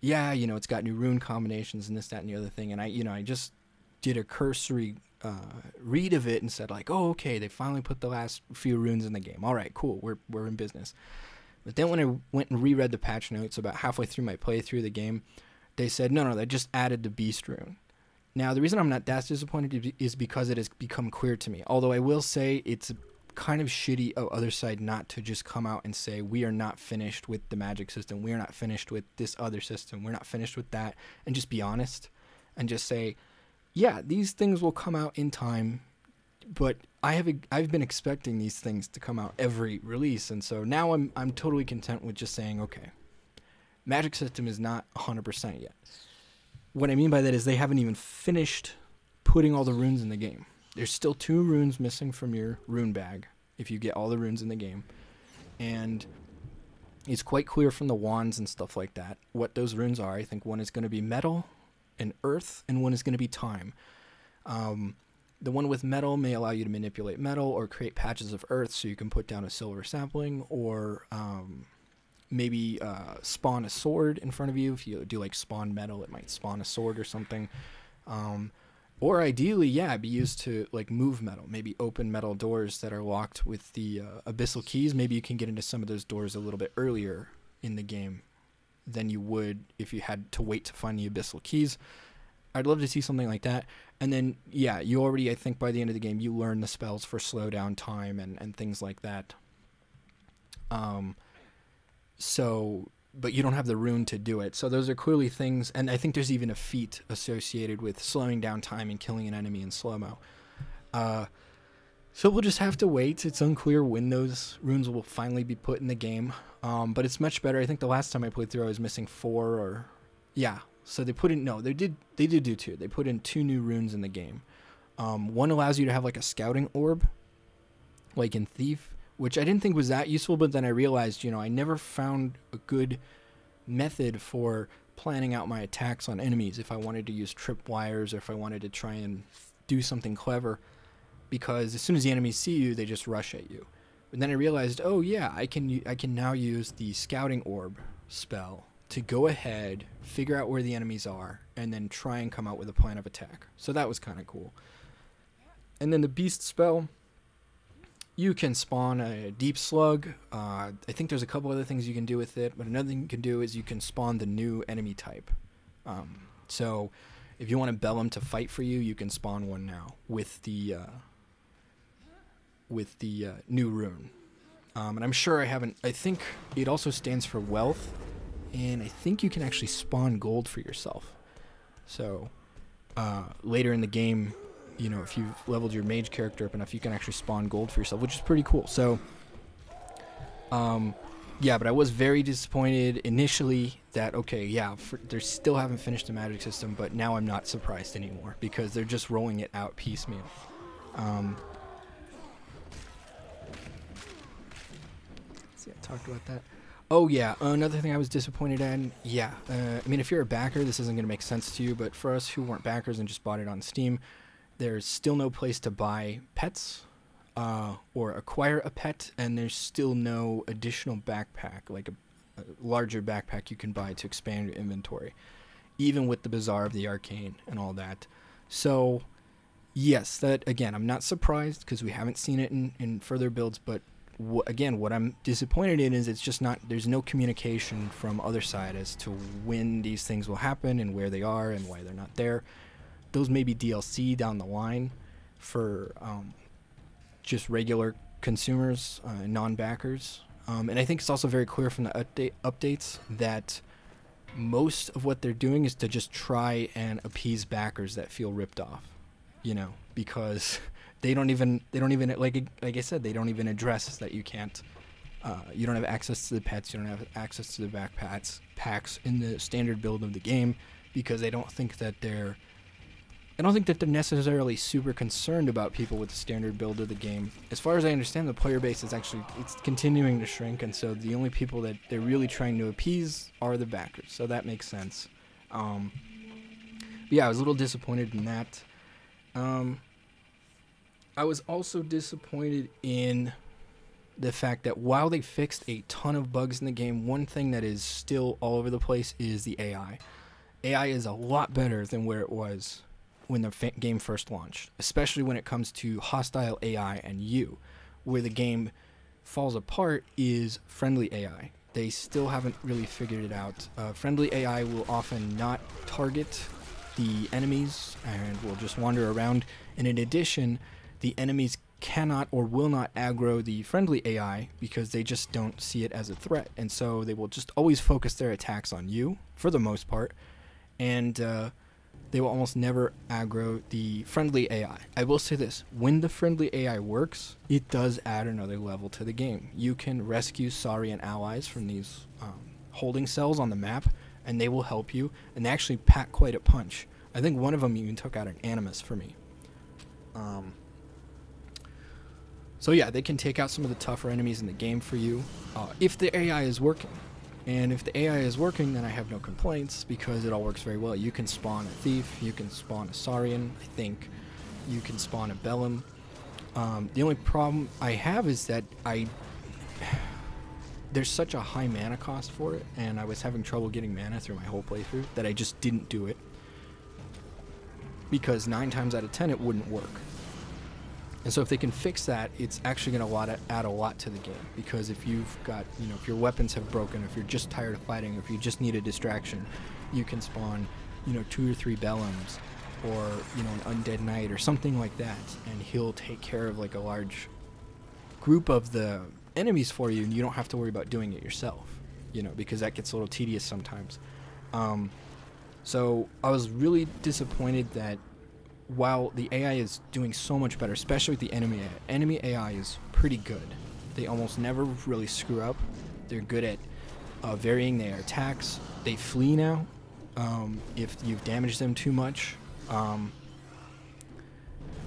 yeah, you know, it's got new rune combinations and this, that, and the other thing. And I, you know, I just did a cursory Uh, read of it and said, like, oh, okay, they finally put the last few runes in the game. All right, cool, we're, we're in business. But then when I went and reread the patch notes about halfway through my playthrough of the game, they said, no, no, they just added the beast rune. Now, the reason I'm not that disappointed is because it has become clear to me, although I will say it's kind of shitty of Otherside not to just come out and say, we are not finished with the magic system, we are not finished with this other system, we're not finished with that, and just be honest and just say, yeah, these things will come out in time, but I have I've been expecting these things to come out every release, and so now I'm I'm totally content with just saying, okay, magic system is not one hundred percent yet. What I mean by that is they haven't even finished putting all the runes in the game. There's still two runes missing from your rune bag if you get all the runes in the game, and it's quite clear from the wands and stuff like that what those runes are. I think one is going to be metal and earth, and one is going to be time. Um, the one with metal may allow you to manipulate metal or create patches of earth, so you can put down a silver sapling, or um, maybe uh, spawn a sword in front of you. If you do like spawn metal, it might spawn a sword or something. Um, or ideally, yeah, it'd be used to like move metal, maybe open metal doors that are locked with the uh, abyssal keys. Maybe you can get into some of those doors a little bit earlier in the game than you would if you had to wait to find the abyssal keys. I'd love to see something like that. And then, yeah, you already, I think by the end of the game, you learn the spells for slow down time and, and things like that. Um, so, but you don't have the rune to do it. So those are clearly things, and I think there's even a feat associated with slowing down time and killing an enemy in slow-mo. Uh, so we'll just have to wait. It's unclear when those runes will finally be put in the game. Um, but it's much better. I think the last time I played through, I was missing four or Yeah. So they put in no, they did they did do two. They put in two new runes in the game. Um, one allows you to have like a scouting orb, like in Thief, which I didn't think was that useful, but then I realized, you know, I never found a good method for planning out my attacks on enemies if I wanted to use tripwires or if I wanted to try and do something clever, because as soon as the enemies see you, they just rush at you. And then I realized, oh yeah, I can I can now use the scouting orb spell to go ahead, figure out where the enemies are, and then try and come out with a plan of attack. So that was kind of cool. And then the beast spell, you can spawn a deep slug. Uh, I think there's a couple other things you can do with it, but another thing you can do is you can spawn the new enemy type. Um, so if you want a Bellum to fight for you, you can spawn one now with the uh, with the uh, new rune. Um, and I'm sure I haven't. I think it also stands for wealth, and I think you can actually spawn gold for yourself. So uh, later in the game, you know, if you've leveled your mage character up enough, you can actually spawn gold for yourself, which is pretty cool. So, um, yeah, but I was very disappointed initially that, okay, yeah, for, they still haven't finished the magic system, but now I'm not surprised anymore because they're just rolling it out piecemeal. Um, see, I talked about that. Oh, yeah, another thing I was disappointed in, yeah. Uh, I mean, if you're a backer, this isn't going to make sense to you, but for us who weren't backers and just bought it on Steam, there's still no place to buy pets uh, or acquire a pet, and there's still no additional backpack, like a, a larger backpack you can buy to expand your inventory, even with the Bazaar of the Arcane and all that. So, yes, that again, I'm not surprised because we haven't seen it in, in further builds, but wh again, what I'm disappointed in is it's just not, there's no communication from Otherside as to when these things will happen and where they are and why they're not there. Those may be D L C down the line for um, just regular consumers, uh, non-backers. Um, and I think it's also very clear from the update updates that most of what they're doing is to just try and appease backers that feel ripped off, you know, because they don't even, they don't even, like, like I said, they don't even address that you can't, uh, you don't have access to the pets, you don't have access to the backpacks packs in the standard build of the game because they don't think that they're, I don't think that they're necessarily super concerned about people with the standard build of the game. As far as I understand, the player base is actually, it's continuing to shrink, and so the only people that they're really trying to appease are the backers, so that makes sense. Um, but yeah, I was a little disappointed in that. Um, I was also disappointed in the fact that while they fixed a ton of bugs in the game, one thing that is still all over the place is the A I. A I is a lot better than where it was when the f game first launched, especially when it comes to hostile A I and you. Where the game falls apart is friendly A I. They still haven't really figured it out. Uh, friendly A I will often not target the enemies and will just wander around. And in addition, the enemies cannot or will not aggro the friendly A I because they just don't see it as a threat. And so they will just always focus their attacks on you, for the most part. And uh, they will almost never aggro the friendly A I. I will say this, when the friendly A I works, it does add another level to the game. You can rescue Saurian allies from these um, holding cells on the map, and they will help you, and they actually pack quite a punch. I think one of them even took out an Animus for me. Um, so yeah, they can take out some of the tougher enemies in the game for you, uh, if the A I is working. And if the A I is working, then I have no complaints because it all works very well. You can spawn a Thief, you can spawn a Saurian, I think. You can spawn a Bellum. Um, the only problem I have is that I... there's such a high mana cost for it, and I was having trouble getting mana through my whole playthrough that I just didn't do it. Because nine times out of ten, it wouldn't work. And so if they can fix that, it's actually going to add a lot to the game. Because if you've got, you know, if your weapons have broken, if you're just tired of fighting, if you just need a distraction, you can spawn, you know, two or three Bellums or, you know, an Undead Knight or something like that. And he'll take care of, like, a large group of the enemies for you, and you don't have to worry about doing it yourself, you know, because that gets a little tedious sometimes. Um, so I was really disappointed that while the A I is doing so much better, especially with the enemy A I, enemy A I is pretty good. They almost never really screw up. They're good at uh, varying their attacks. They flee now. um, if you've damaged them too much. Um,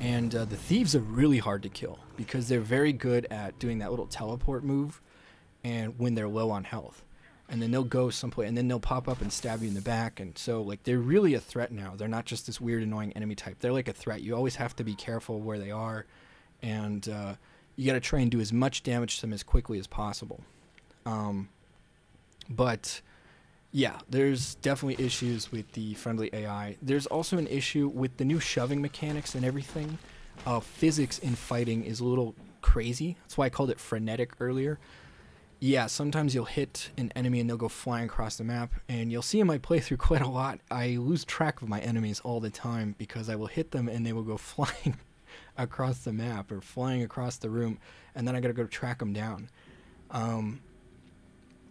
and uh, the thieves are really hard to kill because they're very good at doing that little teleport move, and when they're low on health. And then they'll go someplace, and then they'll pop up and stab you in the back. And so, like, they're really a threat now. They're not just this weird, annoying enemy type. They're like a threat. You always have to be careful where they are. And uh, you got to try and do as much damage to them as quickly as possible. Um, but, yeah, there's definitely issues with the friendly A I. There's also an issue with the new shoving mechanics and everything. Uh, physics in fighting is a little crazy. That's why I called it frenetic earlier. Yeah, sometimes you'll hit an enemy and they'll go flying across the map, and you'll see in my playthrough quite a lot, I lose track of my enemies all the time because I will hit them and they will go flying across the map or flying across the room, and then I gotta go track them down. Um,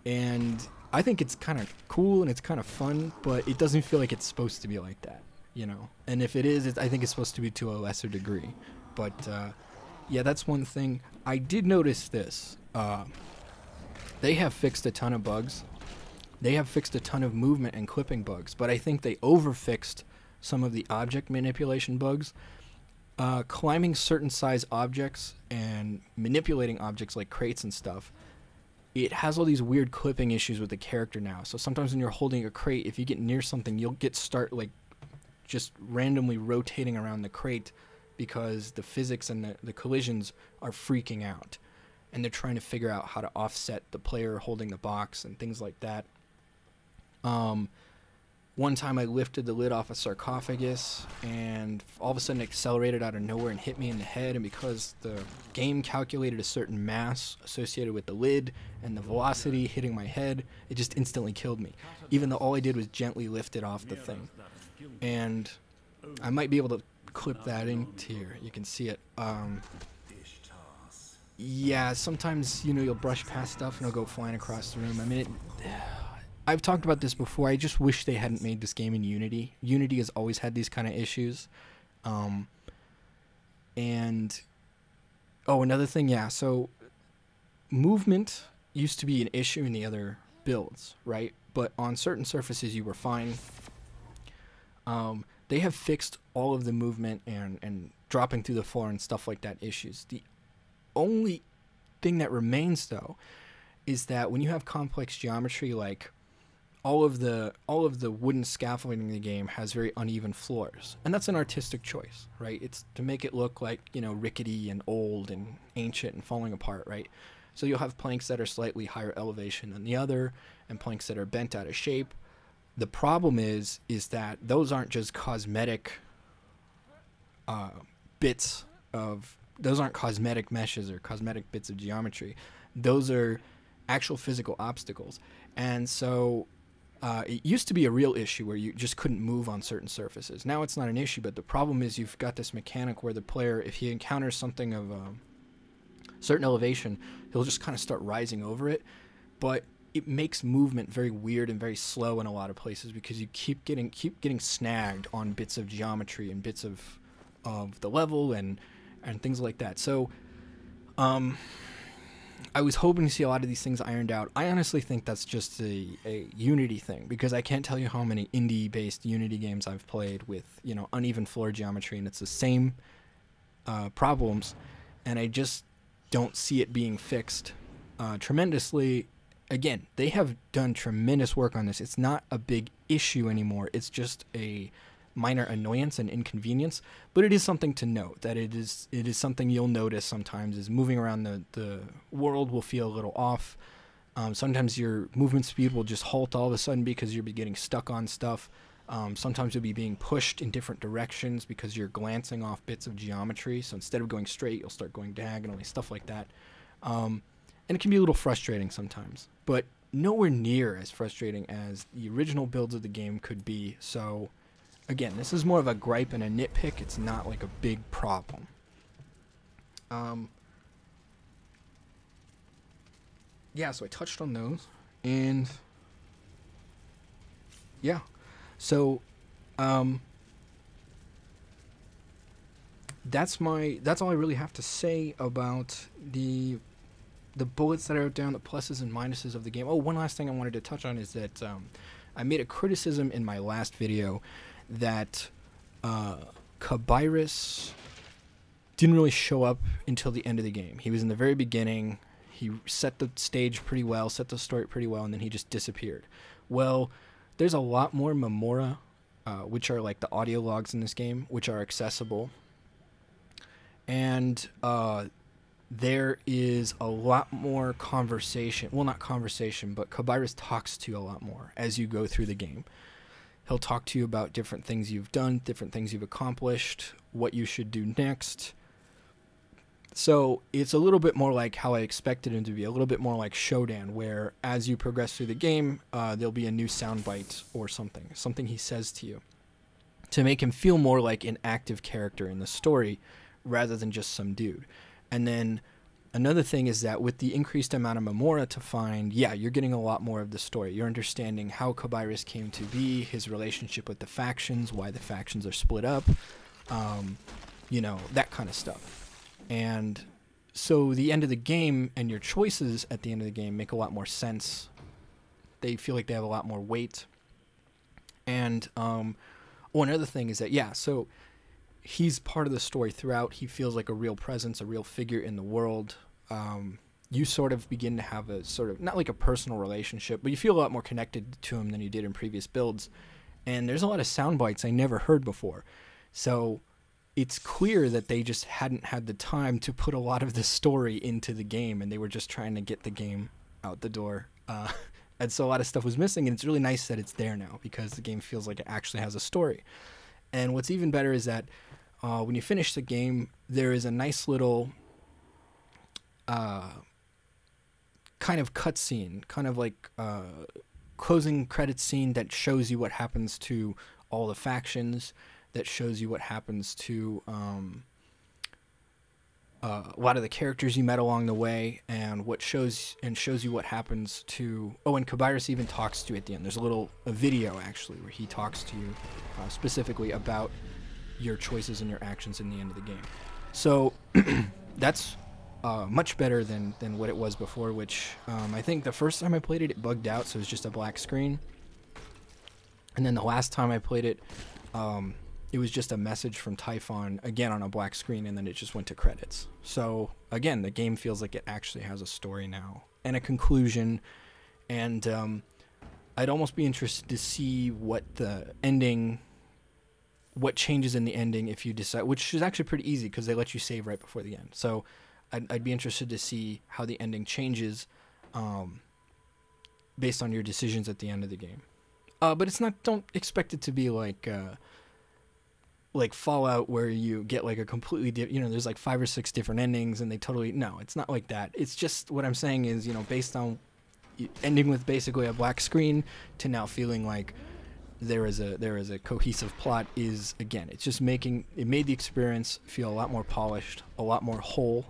and I think it's kind of cool and it's kind of fun, but it doesn't feel like it's supposed to be like that, you know? And if it is, it's, I think it's supposed to be to a lesser degree. But uh, yeah, that's one thing. I did notice this. Uh, They have fixed a ton of bugs. They have fixed a ton of movement and clipping bugs, but I think they overfixed some of the object manipulation bugs. Uh, climbing certain size objects and manipulating objects like crates and stuff, it has all these weird clipping issues with the character now. So sometimes when you're holding a crate, if you get near something, you'll get start like just randomly rotating around the crate because the physics and the, the collisions are freaking out. And they're trying to figure out how to offset the player holding the box and things like that. Um, one time I lifted the lid off a sarcophagus, and all of a sudden it accelerated out of nowhere and hit me in the head, and because the game calculated a certain mass associated with the lid and the velocity hitting my head, it just instantly killed me, even though all I did was gently lift it off the thing. And I might be able to clip that into here. You can see it. Um... Yeah, sometimes, you know, you'll brush past stuff and it'll go flying across the room. I mean, it, I've talked about this before. I just wish they hadn't made this game in Unity. Unity has always had these kind of issues. Um, and, oh, another thing, yeah. So, movement used to be an issue in the other builds, right? But on certain surfaces, you were fine. Um, they have fixed all of the movement and, and dropping through the floor and stuff like that issues. The only thing that remains, though, is that when you have complex geometry, like all of the all of the wooden scaffolding in the game has very uneven floors, and that's an artistic choice, right? It's to make it look like, you know, rickety and old and ancient and falling apart, right? So you'll have planks that are slightly higher elevation than the other, and planks that are bent out of shape. The problem is, is that those aren't just cosmetic uh, bits of. Those aren't cosmetic meshes or cosmetic bits of geometry. Those are actual physical obstacles. And so uh, it used to be a real issue where you just couldn't move on certain surfaces. Now it's not an issue, but the problem is you've got this mechanic where the player, if he encounters something of a certain elevation, he'll just kind of start rising over it. But it makes movement very weird and very slow in a lot of places because you keep getting, keep getting snagged on bits of geometry and bits of, of the level and... and things like that. So, um, I was hoping to see a lot of these things ironed out. I honestly think that's just a, a Unity thing, because I can't tell you how many indie-based Unity games I've played with, you know, uneven floor geometry, and it's the same uh, problems, and I just don't see it being fixed uh, tremendously. Again, they have done tremendous work on this. It's not a big issue anymore. It's just a minor annoyance and inconvenience, but it is something to note, that it is it is something you'll notice sometimes is moving around the, the world will feel a little off. Um, sometimes your movement speed will just halt all of a sudden because you'll be getting stuck on stuff. Um, sometimes you'll be being pushed in different directions because you're glancing off bits of geometry, so instead of going straight, you'll start going diagonally, stuff like that. Um, and it can be a little frustrating sometimes, but nowhere near as frustrating as the original builds of the game could be, so... Again, this is more of a gripe and a nitpick. It's not like a big problem. Um, yeah, so I touched on those. And, yeah. So, um, that's my, that's all I really have to say about the, the bullets that I wrote down, the pluses and minuses of the game. Oh, one last thing I wanted to touch on is that, um, I made a criticism in my last video that uh, Kabirus didn't really show up until the end of the game. He was in the very beginning. He set the stage pretty well, set the story pretty well, and then he just disappeared. Well, there's a lot more Memora, uh, which are like the audio logs in this game, which are accessible. And uh, there is a lot more conversation. Well, not conversation, but Kabirus talks to you a lot more as you go through the game. He'll talk to you about different things you've done, different things you've accomplished, what you should do next. So it's a little bit more like how I expected him to be, a little bit more like Shodan, where as you progress through the game, uh, there'll be a new soundbite or something, something he says to you, to make him feel more like an active character in the story rather than just some dude. And then another thing is that with the increased amount of Memora to find, yeah, you're getting a lot more of the story. You're understanding how Kabirus came to be, his relationship with the factions, why the factions are split up, um, you know, that kind of stuff. And so the end of the game and your choices at the end of the game make a lot more sense. They feel like they have a lot more weight. And um, one other thing is that, yeah, so he's part of the story throughout. He feels like a real presence, a real figure in the world. Um, you sort of begin to have a sort of, not like a personal relationship, but you feel a lot more connected to him than you did in previous builds. And there's a lot of sound bites I never heard before. So it's clear that they just hadn't had the time to put a lot of the story into the game, and they were just trying to get the game out the door. Uh, and so a lot of stuff was missing, and it's really nice that it's there now, because the game feels like it actually has a story. And what's even better is that uh, when you finish the game, there is a nice little uh, kind of cutscene, kind of like uh, closing credits scene that shows you what happens to all the factions, that shows you what happens to um, uh, a lot of the characters you met along the way, and what shows and shows you what happens to. Oh, and Kabirus even talks to you at the end. There's a little a video actually where he talks to you uh, specifically about your choices and your actions in the end of the game. So that's uh, much better than than what it was before. Which um, I think the first time I played it, it bugged out, so it was just a black screen. And then the last time I played it. Um, It was just a message from Typhon, again on a black screen, and then it just went to credits. So, again, the game feels like it actually has a story now, and a conclusion, and um, I'd almost be interested to see what the ending, what changes in the ending if you decide, which is actually pretty easy because they let you save right before the end. So, I'd, I'd be interested to see how the ending changes um, based on your decisions at the end of the game. Uh, but it's not, don't expect it to be like... Uh, like Fallout where you get like a completely different, you know, there's like five or six different endings and they totally, no, it's not like that. It's just what I'm saying is, you know, based on ending with basically a black screen to now feeling like there is a, there is a cohesive plot is, again, it's just making, it made the experience feel a lot more polished, a lot more whole,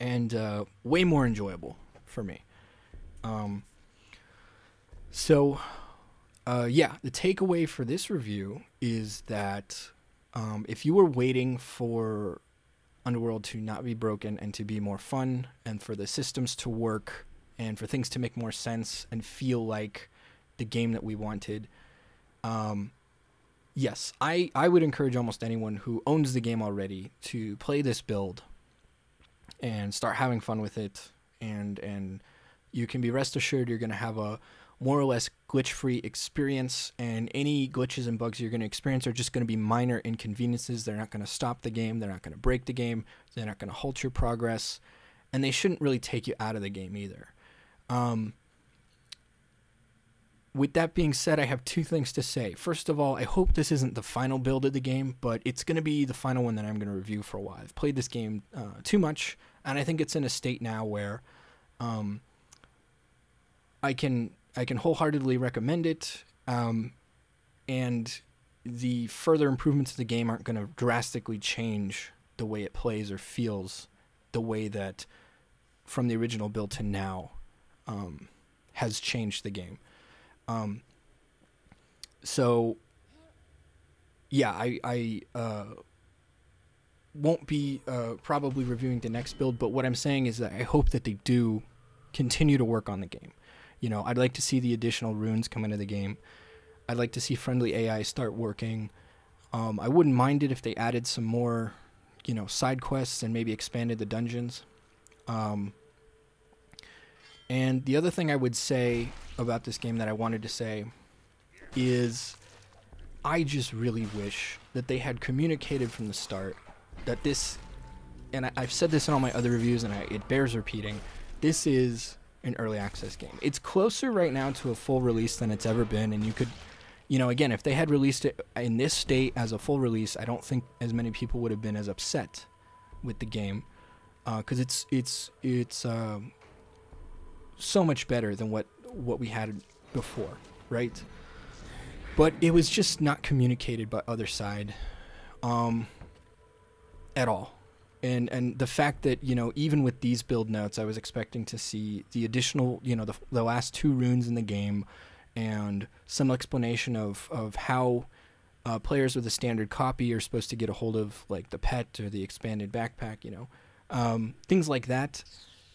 and uh, way more enjoyable for me. Um, so... Uh, yeah, the takeaway for this review is that um, if you were waiting for Underworld to not be broken and to be more fun and for the systems to work and for things to make more sense and feel like the game that we wanted, um, yes, I, I would encourage almost anyone who owns the game already to play this build and start having fun with it, and, and you can be rest assured you're going to have a more or less glitch-free experience, and any glitches and bugs you're going to experience are just going to be minor inconveniences. They're not going to stop the game. They're not going to break the game. They're not going to halt your progress, and they shouldn't really take you out of the game either. Um, with that being said, I have two things to say. First of all, I hope this isn't the final build of the game, but it's going to be the final one that I'm going to review for a while. I've played this game uh, too much, and I think it's in a state now where um, I can... I can wholeheartedly recommend it, um, and the further improvements to the game aren't going to drastically change the way it plays or feels the way that from the original build to now um, has changed the game. Um, so, yeah, I, I uh, won't be uh, probably reviewing the next build, but what I'm saying is that I hope that they do continue to work on the game. You know, I'd like to see the additional runes come into the game. I'd like to see friendly A I start working. Um, I wouldn't mind it if they added some more, you know, side quests and maybe expanded the dungeons. Um, and the other thing I would say about this game that I wanted to say is I just really wish that they had communicated from the start that this, and I, I've said this in all my other reviews and I, it bears repeating, this is an early access game. It's closer right now to a full release than it's ever been, and you could, you know, again, if they had released it in this state as a full release, I don't think as many people would have been as upset with the game, because uh, it's it's it's um, so much better than what what we had before, right? But it was just not communicated by Otherside um, at all, and and the fact that, you know, even with these build notes, I was expecting to see the additional, you know, the the last two runes in the game, and some explanation of, of how uh, players with a standard copy are supposed to get a hold of, like, the pet or the expanded backpack, you know. Um, things like that,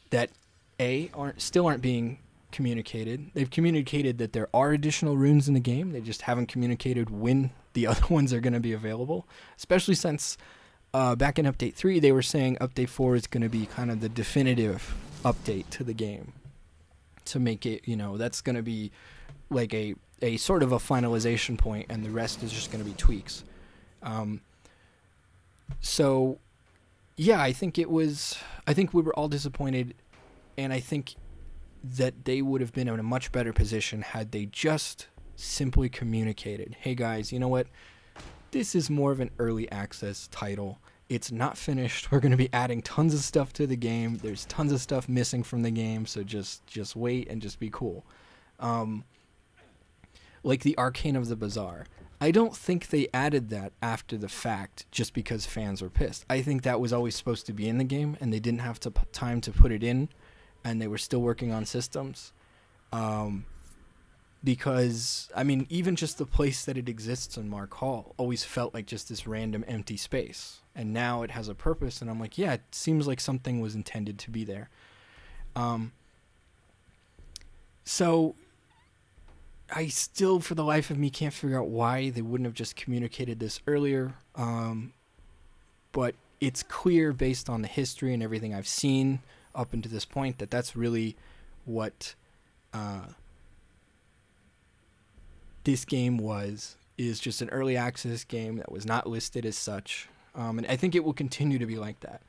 that, A, aren't, still aren't being communicated. They've communicated that there are additional runes in the game. They just haven't communicated when the other ones are going to be available, especially since uh, back in Update three, they were saying Update four is going to be kind of the definitive update to the game to make it, you know, that's going to be like a, a sort of a finalization point, and the rest is just going to be tweaks. Um, so, yeah, I think it was, I think we were all disappointed, and I think that they would have been in a much better position had they just simply communicated, hey guys, you know what, this is more of an early access title. It's not finished. We're going to be adding tons of stuff to the game. There's tons of stuff missing from the game, so just, just wait and just be cool. Um... like the Arcane of the Bazaar. I don't think they added that after the fact just because fans were pissed. I think that was always supposed to be in the game, and they didn't have to p time to put it in, and they were still working on systems. Um, because, I mean, even just the place that it exists in Mark Hall always felt like just this random empty space, and now it has a purpose, and I'm like, yeah, it seems like something was intended to be there. Um, so... I still, for the life of me, can't figure out why they wouldn't have just communicated this earlier. Um, but it's clear, based on the history and everything I've seen up until this point, that that's really what uh, this game was, is just an early access game that was not listed as such. Um, and I think it will continue to be like that.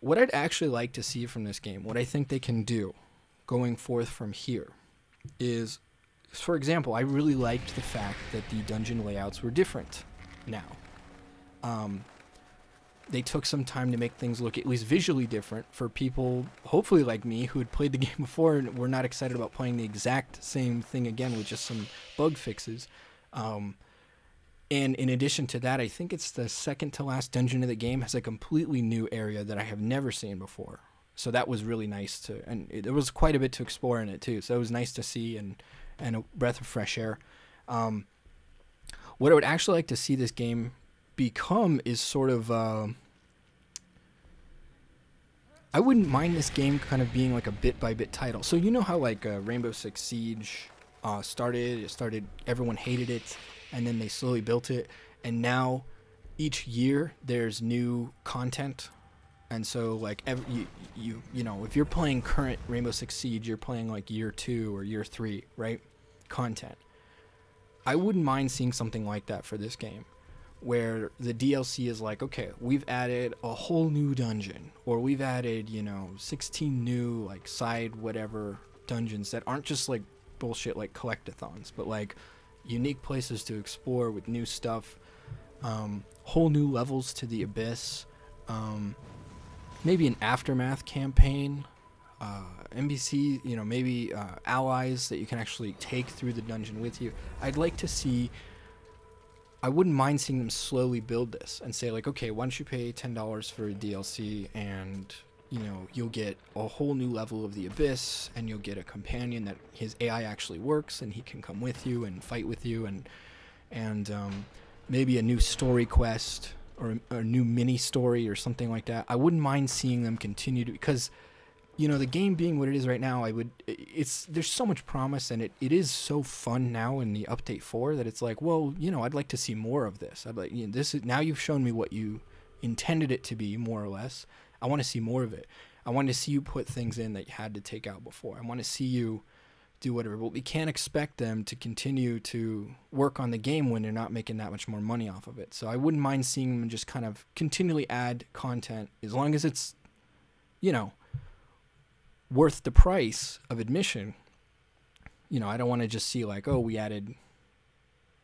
What I'd actually like to see from this game, what I think they can do going forth from here, is... for example, I really liked the fact that the dungeon layouts were different now. Um, they took some time to make things look at least visually different for people, hopefully like me, who had played the game before and were not excited about playing the exact same thing again with just some bug fixes. Um, and in addition to that, I think it's the second to last dungeon of the game has a completely new area that I have never seen before. So that was really nice to, and it, there was quite a bit to explore in it too. So it was nice to see, and and a breath of fresh air. Um, what I would actually like to see this game become is sort of... Uh, I wouldn't mind this game kind of being like a bit-by-bit title. So you know how like uh, Rainbow Six Siege uh, started, it started, everyone hated it, and then they slowly built it, and now each year there's new content. And so, like, every, you, you you know, if you're playing current Rainbow Six Siege, you're playing, like, year two or year three, right? Content. I wouldn't mind seeing something like that for this game, where the D L C is like, okay, we've added a whole new dungeon, or we've added, you know, sixteen new, like, side whatever dungeons that aren't just, like, bullshit, like, collectathons, but, like, unique places to explore with new stuff, um, whole new levels to the Abyss, um... maybe an aftermath campaign, uh, N B C, you know, maybe uh, allies that you can actually take through the dungeon with you. I'd like to see, I wouldn't mind seeing them slowly build this and say like, okay, once you pay ten dollars for a D L C and, you know, you'll get a whole new level of the Abyss, and you'll get a companion that his A I actually works, and he can come with you and fight with you, and, and um, maybe a new story quest, or a new mini story or something like that. I wouldn't mind seeing them continue to, because you know, the game being what it is right now, I would, it's, there's so much promise, and it, it is so fun now in the update four that it's like, well, you know, I'd like to see more of this. I'd like, you know, this is, now you've shown me what you intended it to be, more or less. I want to see more of it. I want to see you put things in that you had to take out before. I want to see you do whatever. But we can't expect them to continue to work on the game when they're not making that much more money off of it. So I wouldn't mind seeing them just kind of continually add content, as long as it's, you know, worth the price of admission. You know, I don't want to just see like, oh, we added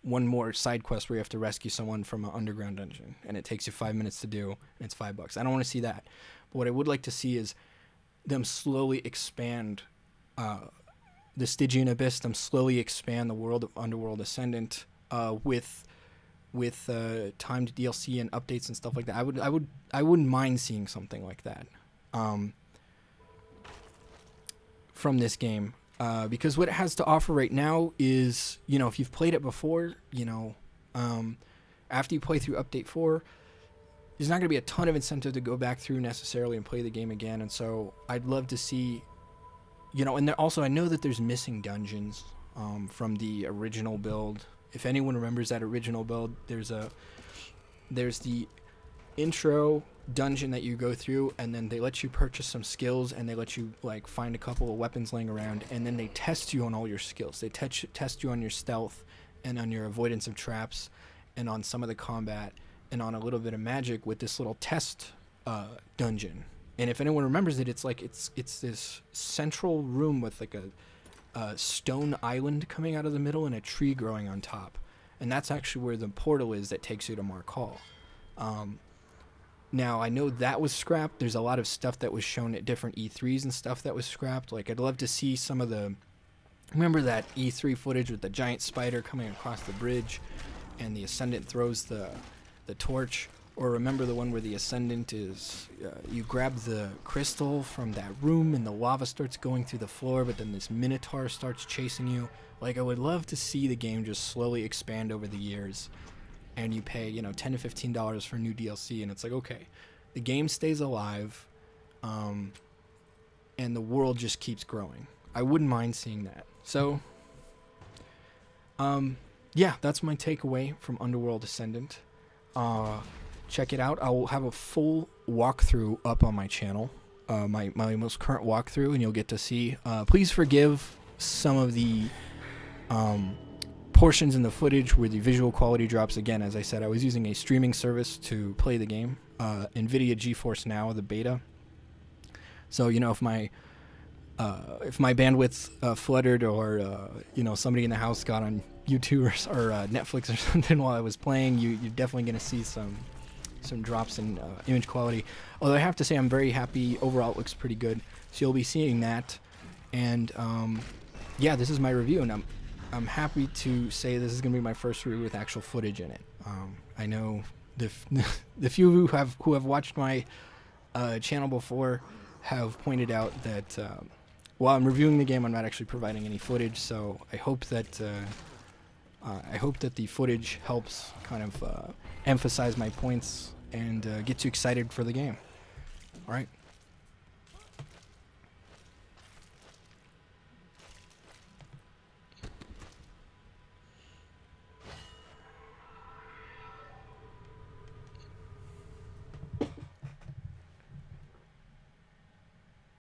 one more side quest where you have to rescue someone from an underground dungeon and it takes you five minutes to do and it's five bucks. I don't want to see that. But what I would like to see is them slowly expand uh, the Stygian Abyss, them slowly expand the world of Underworld Ascendant uh, with with uh, timed D L C and updates and stuff like that. I would I would I wouldn't mind seeing something like that. Um, from this game, uh, because what it has to offer right now is, you know, if you've played it before, you know, um, after you play through update four, there's not going to be a ton of incentive to go back through necessarily and play the game again. And so I'd love to see, you know, and there also, I know that there's missing dungeons um, from the original build. If anyone remembers that original build, there's a, there's the intro dungeon that you go through, and then they let you purchase some skills, and they let you like find a couple of weapons laying around, and then they test you on all your skills. They te- test you on your stealth and on your avoidance of traps and on some of the combat and on a little bit of magic with this little test uh, dungeon. And if anyone remembers it, it's like it's it's this central room with like a, a stone island coming out of the middle and a tree growing on top, and that's actually where the portal is that takes you to Markal. Um, Now, I know that was scrapped. There's a lot of stuff that was shown at different E threes and stuff that was scrapped. Like, I'd love to see some of the... Remember that E three footage with the giant spider coming across the bridge and the Ascendant throws the, the torch? Or remember the one where the Ascendant is... Uh, you grab the crystal from that room and the lava starts going through the floor, but then this Minotaur starts chasing you. Like, I would love to see the game just slowly expand over the years. And you pay, you know, ten to fifteen dollars for new D L C, and it's like, okay, the game stays alive, um, and the world just keeps growing. I wouldn't mind seeing that. So, um, yeah, that's my takeaway from Underworld Ascendant. Uh, check it out. I will have a full walkthrough up on my channel, uh, my, my most current walkthrough, and you'll get to see. Uh, please forgive some of the... Um, portions in the footage where the visual quality drops. Again, as I said, I was using a streaming service to play the game, uh, NVIDIA GeForce Now, the beta. So, you know, if my uh, if my bandwidth uh, fluttered, or uh, you know, somebody in the house got on YouTube or, or uh, Netflix or something while I was playing, you, you're definitely going to see some some drops in uh, image quality. Although I have to say, I'm very happy. Overall, it looks pretty good. So you'll be seeing that. And um, yeah, this is my review, and I'm. I'm happy to say this is going to be my first review with actual footage in it. Um, I know the, f the few who have who have watched my uh, channel before have pointed out that uh, while I'm reviewing the game, I'm not actually providing any footage. So I hope that uh, uh, I hope that the footage helps kind of uh, emphasize my points and uh, gets you excited for the game. All right.